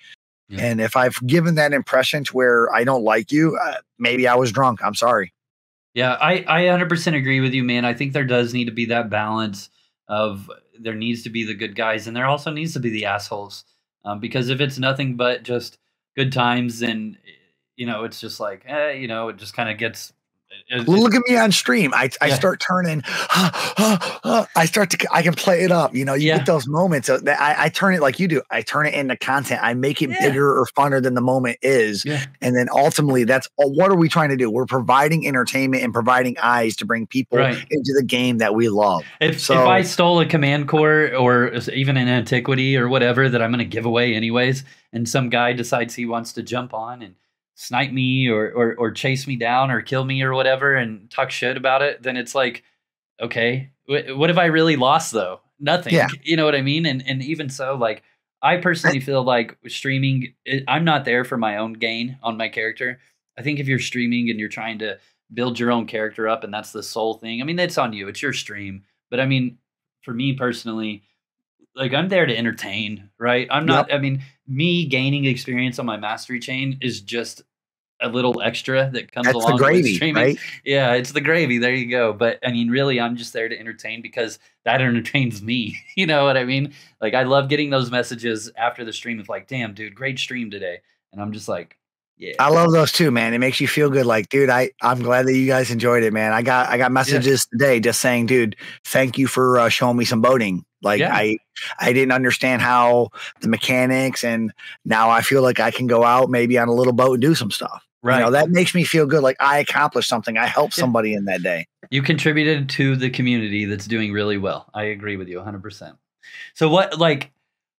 Yeah. And if I've given that impression to where I don't like you, uh, maybe I was drunk. I'm sorry. Yeah, I, I one hundred percent agree with you, man. I think there does need to be that balance of there needs to be the good guys, and there also needs to be the assholes, um, because if it's nothing but just good times, then you know it's just like, eh, you know, it just kind of gets. It, Look it, at me on stream. I, I yeah. start turning. Huh, huh, huh, I start to. I can play it up. You know, you yeah. get those moments. That I, I turn it like you do. I turn it into content. I make it yeah. bigger or funner than the moment is. Yeah. And then ultimately, that's what are we trying to do? We're providing entertainment and providing eyes to bring people right. into the game that we love. If, so, if I stole a Command Core or even an antiquity or whatever that I'm going to give away anyways, and some guy decides he wants to jump on and snipe me or, or or chase me down or kill me or whatever and talk shit about it, then it's like, okay, wh what have I really lost though? Nothing. Yeah. You know what I mean? And and even so, like, I personally feel like streaming, I'm not there for my own gain on my character. I think if you're streaming and you're trying to build your own character up and that's the sole thing, I mean, that's on you. It's your stream. But I mean, for me personally, like, I'm there to entertain, right? I'm not, yep. I mean, me gaining experience on my mastery chain is just a little extra that comes That's along the gravy, with streaming. Right? Yeah, it's the gravy. There you go. But I mean, really, I'm just there to entertain because that entertains me. You know what I mean? Like, I love getting those messages after the stream of like, damn, dude, great stream today. And I'm just like, yeah. I love those too, man. It makes you feel good. Like, dude, I, I'm glad that you guys enjoyed it, man. I got, I got messages yeah. today just saying, dude, thank you for uh, showing me some boating. Like yeah. I, I didn't understand how the mechanics, and now I feel like I can go out maybe on a little boat and do some stuff. Right. You know, that makes me feel good. Like, I accomplished something. I helped yeah. somebody in that day. You contributed to the community that's doing really well. I agree with you one hundred percent. So what, like,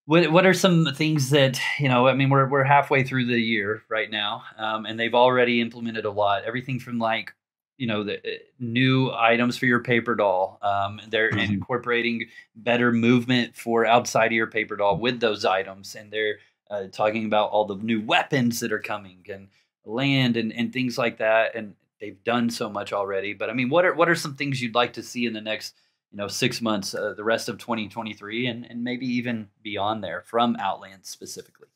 What what are some things that, you know, I mean, we're we're halfway through the year right now, um, and they've already implemented a lot. Everything from, like, you know, the uh, new items for your paper doll. Um, they're mm-hmm. incorporating better movement for outside of your paper doll with those items, and they're uh, talking about all the new weapons that are coming and land and and things like that. And they've done so much already. But I mean, what are what are some things you'd like to see in the next, you know, six months, uh, the rest of twenty twenty-three, and, and maybe even beyond there from Outlands specifically?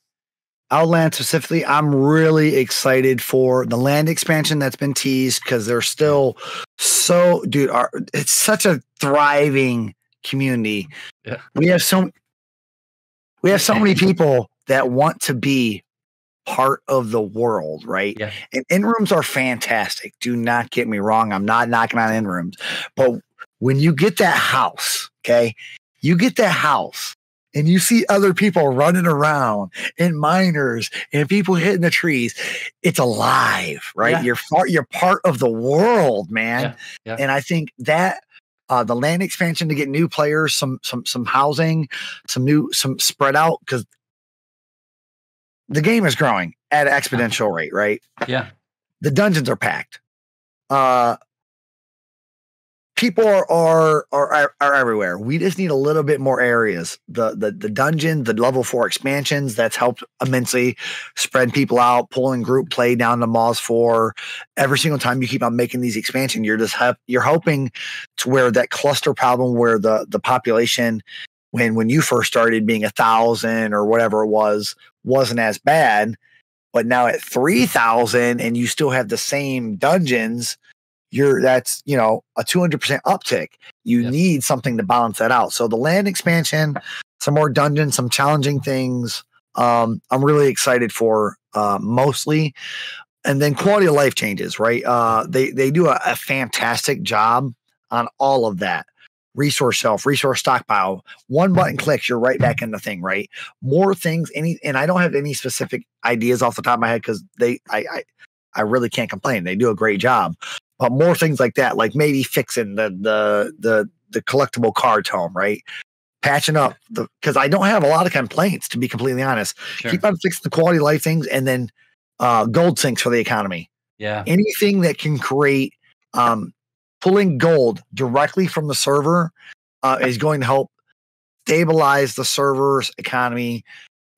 Outlands specifically, I'm really excited for the land expansion that's been teased, because they're still so, dude, our, it's such a thriving community. Yeah. We have so, we have so many people that want to be part of the world, right? Yeah. And in rooms are fantastic. Do not get me wrong. I'm not knocking on in rooms, but when you get that house, okay, you get that house and you see other people running around and miners and people hitting the trees, it's alive, right? Yeah. You're far, you're part of the world, man. Yeah. Yeah. And I think that uh, the land expansion to get new players, some some some housing, some new some spread out, because the game is growing at an exponential rate, right? Yeah, the dungeons are packed. Uh. People are, are are are everywhere. We just need a little bit more areas. The the the dungeon, the level four expansions, that's helped immensely spread people out, pulling group play down to Moz four. Every single time you keep on making these expansions, you're just you're hoping to where that cluster problem, where the the population when when you first started being a thousand or whatever it was wasn't as bad, but now at three thousand and you still have the same dungeons. You're that's, you know, a two hundred percent uptick. You yep. need something to balance that out. So the land expansion, some more dungeons, some challenging things, um, I'm really excited for uh, mostly. And then quality of life changes, right? Uh, they, they do a, a fantastic job on all of that. Resource shelf, resource stockpile, one button clicks, you're right back in the thing, right? More things, any, and I don't have any specific ideas off the top of my head because they, I, I, I really can't complain. They do a great job, but more things like that, like maybe fixing the, the, the, the collectible cards home, right? Patching up the, because I don't have a lot of complaints, to be completely honest. Sure. Keep on fixing the quality of life things, and then uh, gold sinks for the economy. Yeah, anything that can create. Um, Pulling gold directly from the server uh, is going to help stabilize the server's economy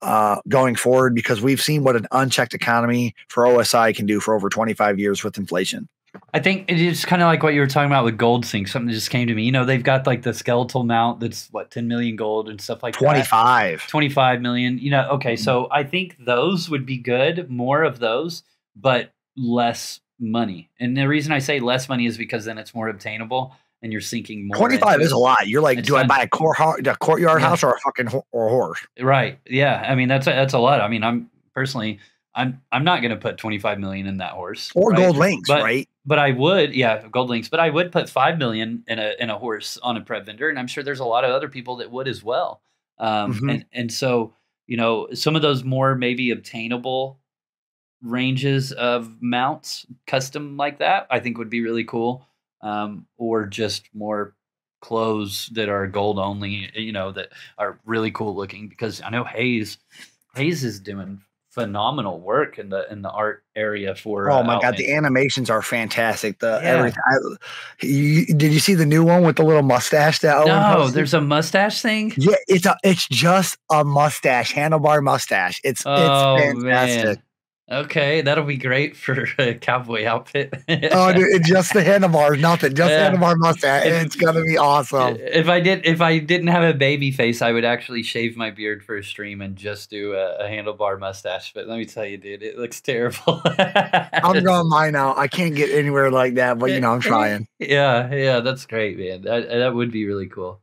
uh, going forward, because we've seen what an unchecked economy for O S I can do for over twenty-five years with inflation. I think it's kind of like what you were talking about with gold sync. Something just came to me. You know, they've got like the skeletal mount that's what, ten million gold and stuff like twenty-five. That. twenty-five million. You know, okay, so I think those would be good, more of those, but less money. And the reason I say less money is because then it's more obtainable and you're sinking more. twenty-five is a lot. You're like, do I buy a core a courtyard yeah. house or a fucking ho or horse? Right. Yeah. I mean, that's a, that's a lot. I mean, I'm personally, I'm, I'm not going to put twenty-five million in that horse or right? gold links, but, right? But I would, yeah, gold links, but I would put five million in a, in a horse on a prep vendor. And I'm sure there's a lot of other people that would as well. Um, mm-hmm. and, and so, you know, some of those more maybe obtainable ranges of mounts custom like that I think would be really cool, um or just more clothes that are gold only, you know, that are really cool looking, because I know Hayes Hayes is doing phenomenal work in the in the art area for oh my uh, god, the animations are fantastic. The yeah. everything I, you, did you see the new one with the little mustache that no there's a mustache thing? Yeah, it's a it's just a mustache, handlebar mustache. It's oh, it's fantastic, man. Okay, that'll be great for a cowboy outfit. Oh, dude, just the handlebar, nothing. Just yeah. the handlebar mustache. If, it's gonna be awesome. If I did, if I didn't have a baby face, I would actually shave my beard for a stream and just do a, a handlebar mustache. But let me tell you, dude, it looks terrible. I'm drawing mine out. I can't get anywhere like that, but you know, I'm trying. Yeah, yeah, that's great, man. That that would be really cool.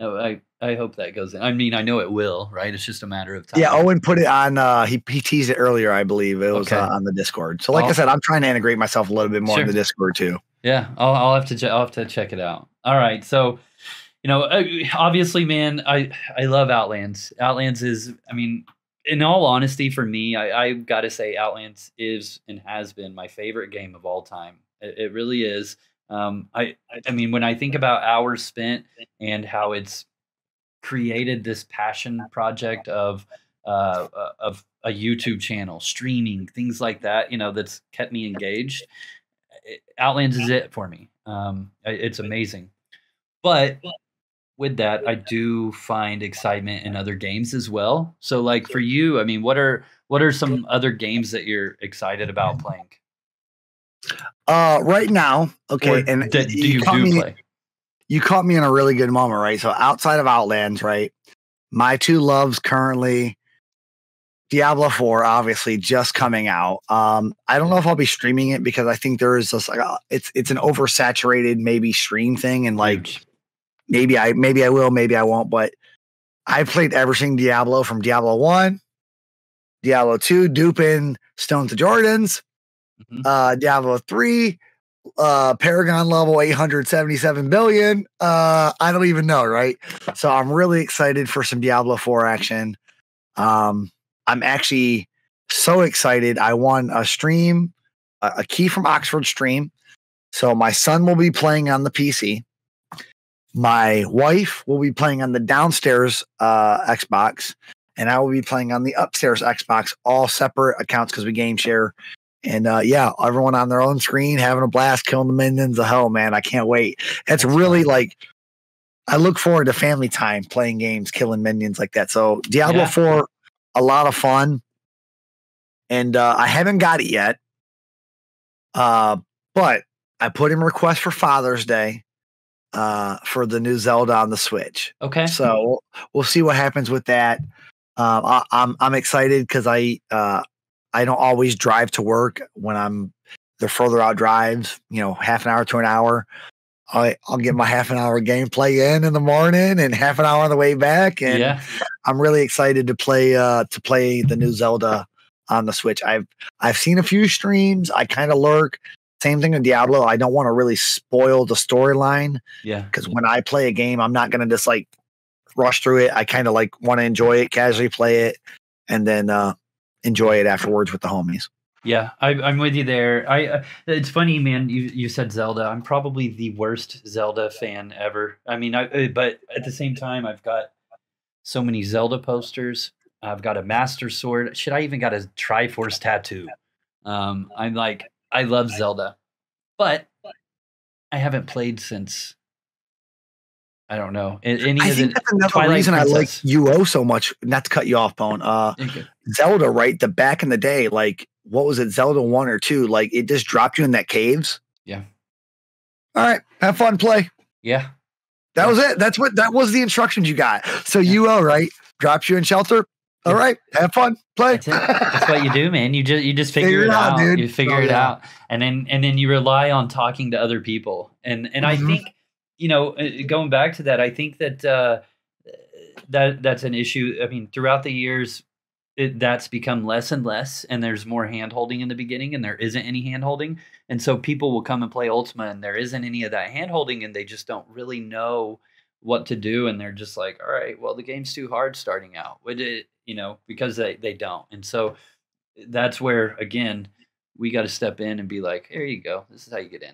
I I hope that goes in. I mean, I know it will, right? It's just a matter of time. Yeah, Owen put it on. Uh, he, he teased it earlier, I believe. It was okay. uh, on the Discord. So, like I'll, I said, I'm trying to integrate myself a little bit more sure. in the Discord too. Yeah, I'll, I'll have to I'll have to check it out. All right, so you know, obviously, man, I I love Outlands. Outlands is, I mean, in all honesty, for me, I I gotta say, Outlands is and has been my favorite game of all time. It, it really is. Um, I I mean, when I think about hours spent and how it's created this passion project of uh, of a YouTube channel, streaming, things like that, you know, that's kept me engaged. It, Outlands is it for me. Um, it's amazing. But with that, I do find excitement in other games as well. So, like for you, I mean, what are what are some other games that you're excited about playing? Uh, right now, okay, and do, do you, you caught do me, play? You caught me in a really good moment, right? So outside of Outlands, right, my two loves currently, Diablo four, obviously just coming out. Um, I don't know if I'll be streaming it because I think there is just like uh, it's it's an oversaturated maybe stream thing, and like Huge. maybe I maybe I will, maybe I won't. But I played everything Diablo from Diablo one, Diablo two, Dupin, Stones of Jordans. Mm-hmm. uh Diablo three, uh Paragon level eight hundred seventy-seven billion. uh I don't even know, right? So I'm really excited for some Diablo four action. um I'm actually so excited. I won a stream a, a key from Oxford stream, so my son will be playing on the P C, my wife will be playing on the downstairs uh Xbox, and I will be playing on the upstairs Xbox, all separate accounts because we game share. And uh, yeah, everyone on their own screen, having a blast, killing the minions of hell, man. I can't wait. It's really like, I look forward to family time, playing games, killing minions like that. So Diablo four, yeah. a lot of fun. And uh, I haven't got it yet. Uh, but I put in request for Father's Day uh, for the new Zelda on the Switch. Okay. So we'll see what happens with that. Uh, I, I'm, I'm excited because I... Uh, I don't always drive to work when I'm the further out drives, you know, half an hour to an hour. I, I'll get my half an hour gameplay in in the morning and half an hour on the way back. And yeah. I'm really excited to play uh, to play the new Zelda on the Switch. I've I've seen a few streams. I kind of lurk. Same thing with Diablo. I don't want to really spoil the storyline. Yeah. Because when I play a game, I'm not going to just like rush through it. I kind of like want to enjoy it, casually play it, and then uh, enjoy it afterwards with the homies. Yeah, I, I'm with you there. I uh, it's funny, man. You you said Zelda. I'm probably the worst Zelda fan ever. I mean, I but at the same time, I've got so many Zelda posters. I've got a Master Sword. Shit, I even got a Triforce tattoo. Um, I'm like, I love Zelda, but I haven't played since. I don't know. Any I think that's another Twilight reason Princess. I like U O so much. Not to cut you off, Bone. Uh, okay. Zelda, right? The back in the day, like what was it, Zelda one or two? Like it just dropped you in that caves. Yeah. All right, have fun, play. Yeah. That yeah. was it. That's what that was the instructions you got. So yeah. U O, right? Drops you in shelter. All yeah. right, have fun, play. That's, it. That's what you do, man. You just you just figure, figure it out. out. Dude. You figure oh, it yeah. out, and then and then you rely on talking to other people. And and mm-hmm. I think. You know, going back to that, I think that uh, that that's an issue. I mean, throughout the years, it, that's become less and less, and there's more hand-holding in the beginning, and there isn't any hand-holding. And so people will come and play Ultima, and there isn't any of that hand-holding, and they just don't really know what to do, and they're just like, all right, well, the game's too hard starting out. You know, because they, they don't. And so that's where, again, we got to step in and be like, here you go. This is how you get in.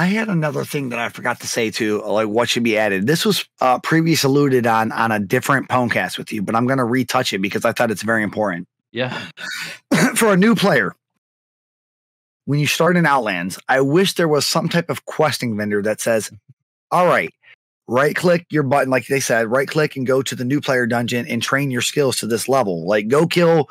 I had another thing that I forgot to say too, like what should be added. This was uh, previously alluded on on a different Pwncast with you, but I'm going to retouch it because I thought it's very important. Yeah. For a new player, when you start in Outlands, I wish there was some type of questing vendor that says, all right, right click your button. Like they said, right click and go to the new player dungeon and train your skills to this level. Like go kill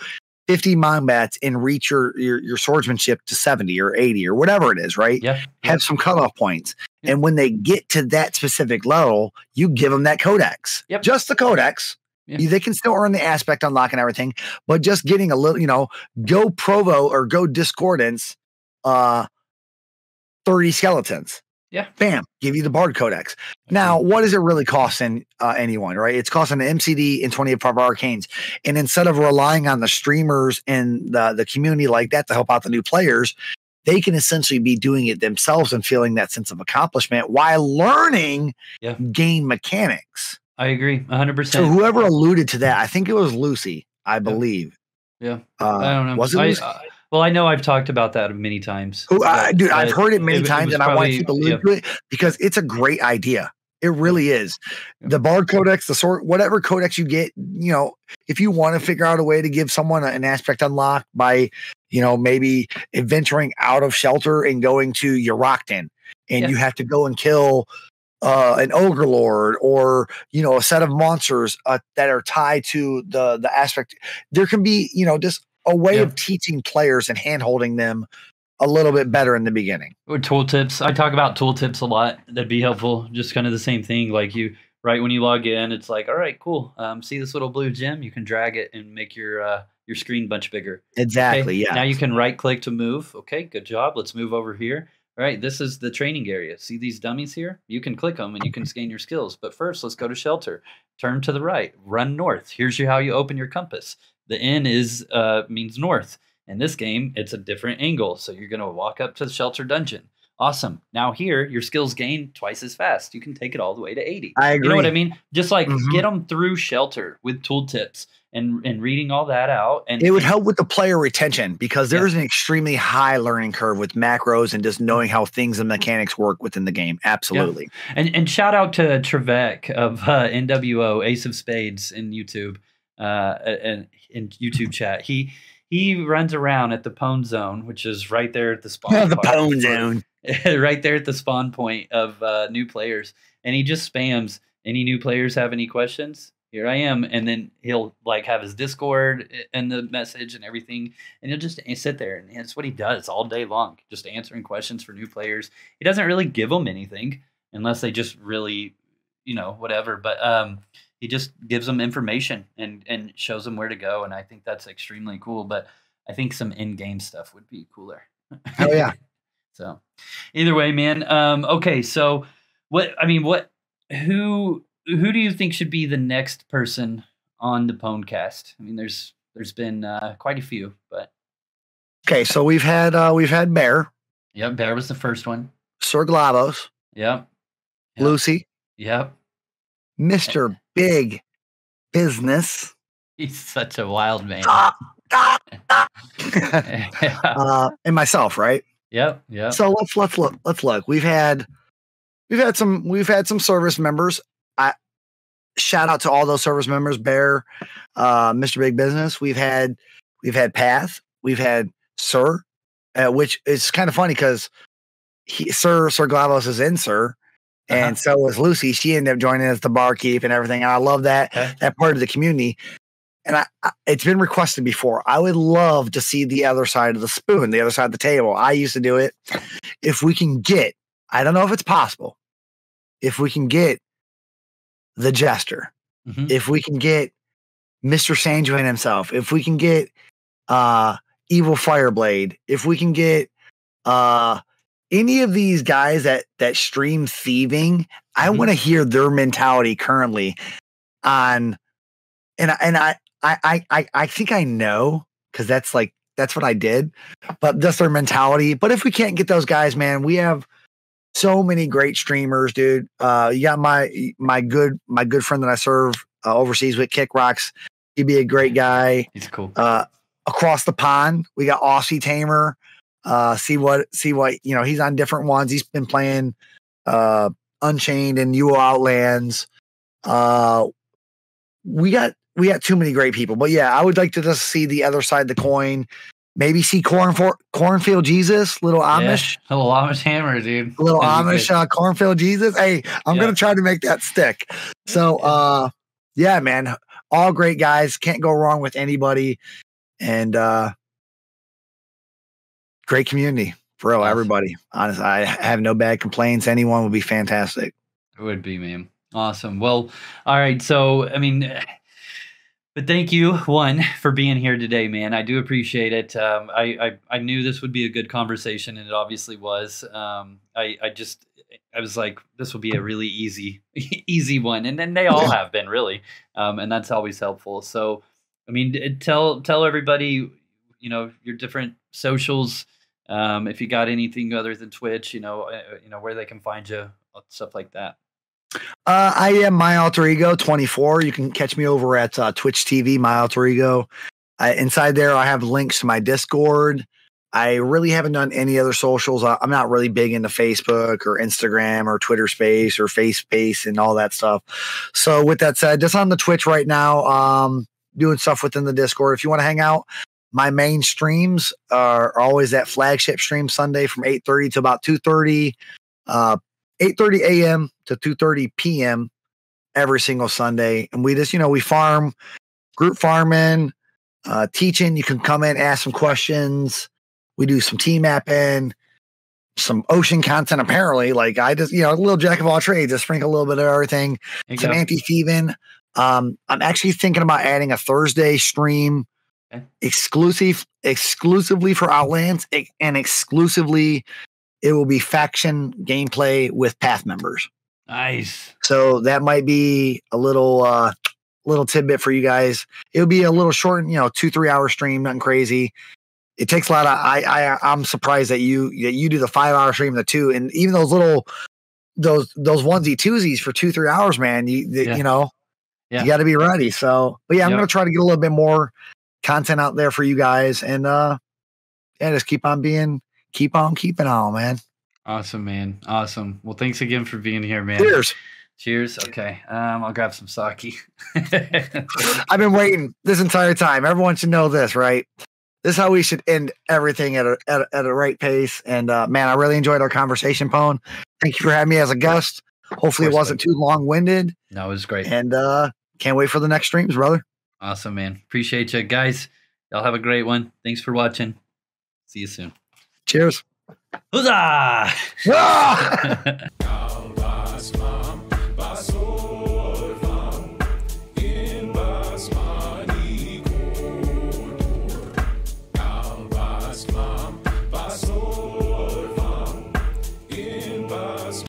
fifty Mombats and reach your, your your swordsmanship to seventy or eighty or whatever it is, right? Yeah. Have some cutoff points. Yep. And when they get to that specific level, you give them that codex. Yep. Just the codex. Yep. They can still earn the aspect unlock and everything, but just getting a little, you know, go Provo or go Discordance, uh, thirty skeletons. Yeah. Bam. Give you the Bard Codex. Now, what is it really costing uh, anyone, right? It's costing an M C D and twenty-five Arcanes. And instead of relying on the streamers and the, the community like that to help out the new players, they can essentially be doing it themselves and feeling that sense of accomplishment while learning yeah. game mechanics. I agree. one hundred percent. So whoever alluded to that, I think it was Lucy, I believe. Yeah. yeah. Uh, I don't know. Was it Lucy? I, I, Well, I know I've talked about that many times. Who, I, dude, I've heard it many it, times, it and probably, I want you to allude yeah. to it because it's a great idea. It really is. The Bard Codex, the sort, whatever codex you get, you know, if you want to figure out a way to give someone an aspect unlock by, you know, maybe adventuring out of shelter and going to Yoroktan, and yeah. you have to go and kill uh, an ogre lord or, you know, a set of monsters uh, that are tied to the the aspect. There can be, you know, just a way yeah. of teaching players and hand-holding them a little bit better in the beginning. Or tooltips. I talk about tooltips a lot. That'd be helpful. Just kind of the same thing. Like you, right when you log in, it's like, all right, cool. Um, see this little blue gem? You can drag it and make your uh, your screen much bigger. Exactly. Okay, yeah. Now you can right-click to move. Okay, good job. Let's move over here. All right, this is the training area. See these dummies here? You can click them and you can scan your skills. But first, let's go to shelter. Turn to the right. Run north. Here's your, how you open your compass. The N is uh, means north. In this game, it's a different angle. So you're going to walk up to the shelter dungeon. Awesome. Now here, your skills gain twice as fast. You can take it all the way to eighty. I agree. You know what I mean? Just like mm-hmm. get them through shelter with tooltips and, and reading all that out. And it would help with the player retention because there's yeah. an extremely high learning curve with macros and just knowing how things and mechanics work within the game. Absolutely. Yeah. And, and shout out to Trevec of uh, N W O, Ace of Spades in YouTube. Uh, and in YouTube chat, he he runs around at the Pwn Zone, which is right there at the spawn. Oh, the Pwn Zone, right there at the spawn point of uh, new players, and he just spams. Any new players have any questions? Here I am, and then he'll like have his Discord and the message and everything, and he'll just sit there, and that's what he does all day long, just answering questions for new players. He doesn't really give them anything unless they just really, you know, whatever. But um. He just gives them information and, and shows them where to go. And I think that's extremely cool. But I think some in-game stuff would be cooler. Oh, yeah. So either way, man. Um, okay, so what – I mean, what – who who do you think should be the next person on the Pwncast. I mean, there's there's been uh, quite a few, but okay. So we've had uh, we've had Bear. Yep, Bear was the first one. Sir Glavos. Yep. Yep. Lucy. Yep. Mister Big Business. He's such a wild man. Ah, ah, ah. Yeah. uh, and myself, right? Yep. Yeah. So let's let's look. Let's look. We've had we've had some we've had some service members. I shout out to all those service members. Bear, uh, Mister Big Business. We've had we've had Path. We've had Sir, uh, which is kind of funny because Sir Sir Glavos is in Sir. And uh-huh. so was Lucy. She ended up joining as the barkeep and everything. And I love that okay. that part of the community. And I, I, it's been requested before. I would love to see the other side of the spoon, the other side of the table. I used to do it. If we can get, I don't know if it's possible. If we can get the jester, mm-hmm. if we can get Mister Sanjuan himself, if we can get uh, Evil Fireblade, if we can get. Uh, Any of these guys that that stream thieving, I mm-hmm. want to hear their mentality currently on, and and I I I I think I know because that's like that's what I did, but that's their mentality. But if we can't get those guys, man, we have so many great streamers, dude. Uh, you got my my good my good friend that I serve uh, overseas with Kick Rocks. He'd be a great guy. He's cool. Uh, across the pond, we got Aussie Tamer. Uh, see what, see what, you know, he's on different ones. He's been playing, uh, Unchained and U O Outlands. Uh, we got, we got too many great people, but yeah, I would like to just see the other side of the coin, maybe see corn for Cornfield Jesus, little Amish, yeah, little Amish hammer, dude, little Amish, uh, Cornfield Jesus. Hey, I'm yeah. going to try to make that stick. So, uh, yeah, man, all great guys, can't go wrong with anybody. And, uh, great community, bro. Everybody, honestly, I have no bad complaints. Anyone would be fantastic. It would be, man. Awesome. Well, all right. So, I mean, but thank you, one, for being here today, man. I do appreciate it. Um, I, I I knew this would be a good conversation, and it obviously was. Um, I I just I was like, this will be a really easy easy one, and then they all have been really, um, and that's always helpful. So, I mean, tell tell everybody, you know, your different socials. Um, if you got anything other than Twitch, you know, uh, you know where they can find you, stuff like that. Uh, I am My Alter Ego twenty-four. You can catch me over at uh, Twitch T V, My Alter Ego. I, inside there, I have links to my Discord. I really haven't done any other socials. I, I'm not really big into Facebook or Instagram or Twitter Space or Face Space and all that stuff. So with that said, just on the Twitch right now, um, doing stuff within the Discord. If you want to hang out. My main streams are always that flagship stream Sunday from eight thirty to about two thirty, uh, eight thirty a m to two thirty p m every single Sunday. And we just, you know, we farm, group farming, uh, teaching. You can come in, ask some questions. We do some team mapping, some ocean content apparently. Like I just, you know, a little jack of all trades. I sprinkle a little bit of everything. Some anti-thieving. Um, I'm actually thinking about adding a Thursday stream. Okay. Exclusive, exclusively for Outlands, and exclusively it will be faction gameplay with Path members. Nice. So that might be a little, uh, little tidbit for you guys. It'll be a little short, you know, two three hour stream, nothing crazy. It takes a lot of. I, I, I'm surprised that you that you do the five hour stream, the two, and even those little, those those onesie twosies for two three hours, man. You the, yeah. you know, yeah. you got to be ready. So, but yeah, I'm yep. gonna try to get a little bit more content out there for you guys, and uh yeah, just keep on being keep on keeping on, man. Awesome, man. Awesome. Well, thanks again for being here, man. Cheers. Cheers. Okay. Um, I'll grab some sake. I've been waiting this entire time. Everyone should know this, right? This is how we should end everything at a at a, at a right pace. And uh man, I really enjoyed our conversation, Pwn. Thank you for having me as a guest. Hopefully it wasn't too long-winded. No, it was great. And uh can't wait for the next streams, brother. Awesome, man. Appreciate you guys. Y'all have a great one. Thanks for watching. See you soon. Cheers. Huzzah!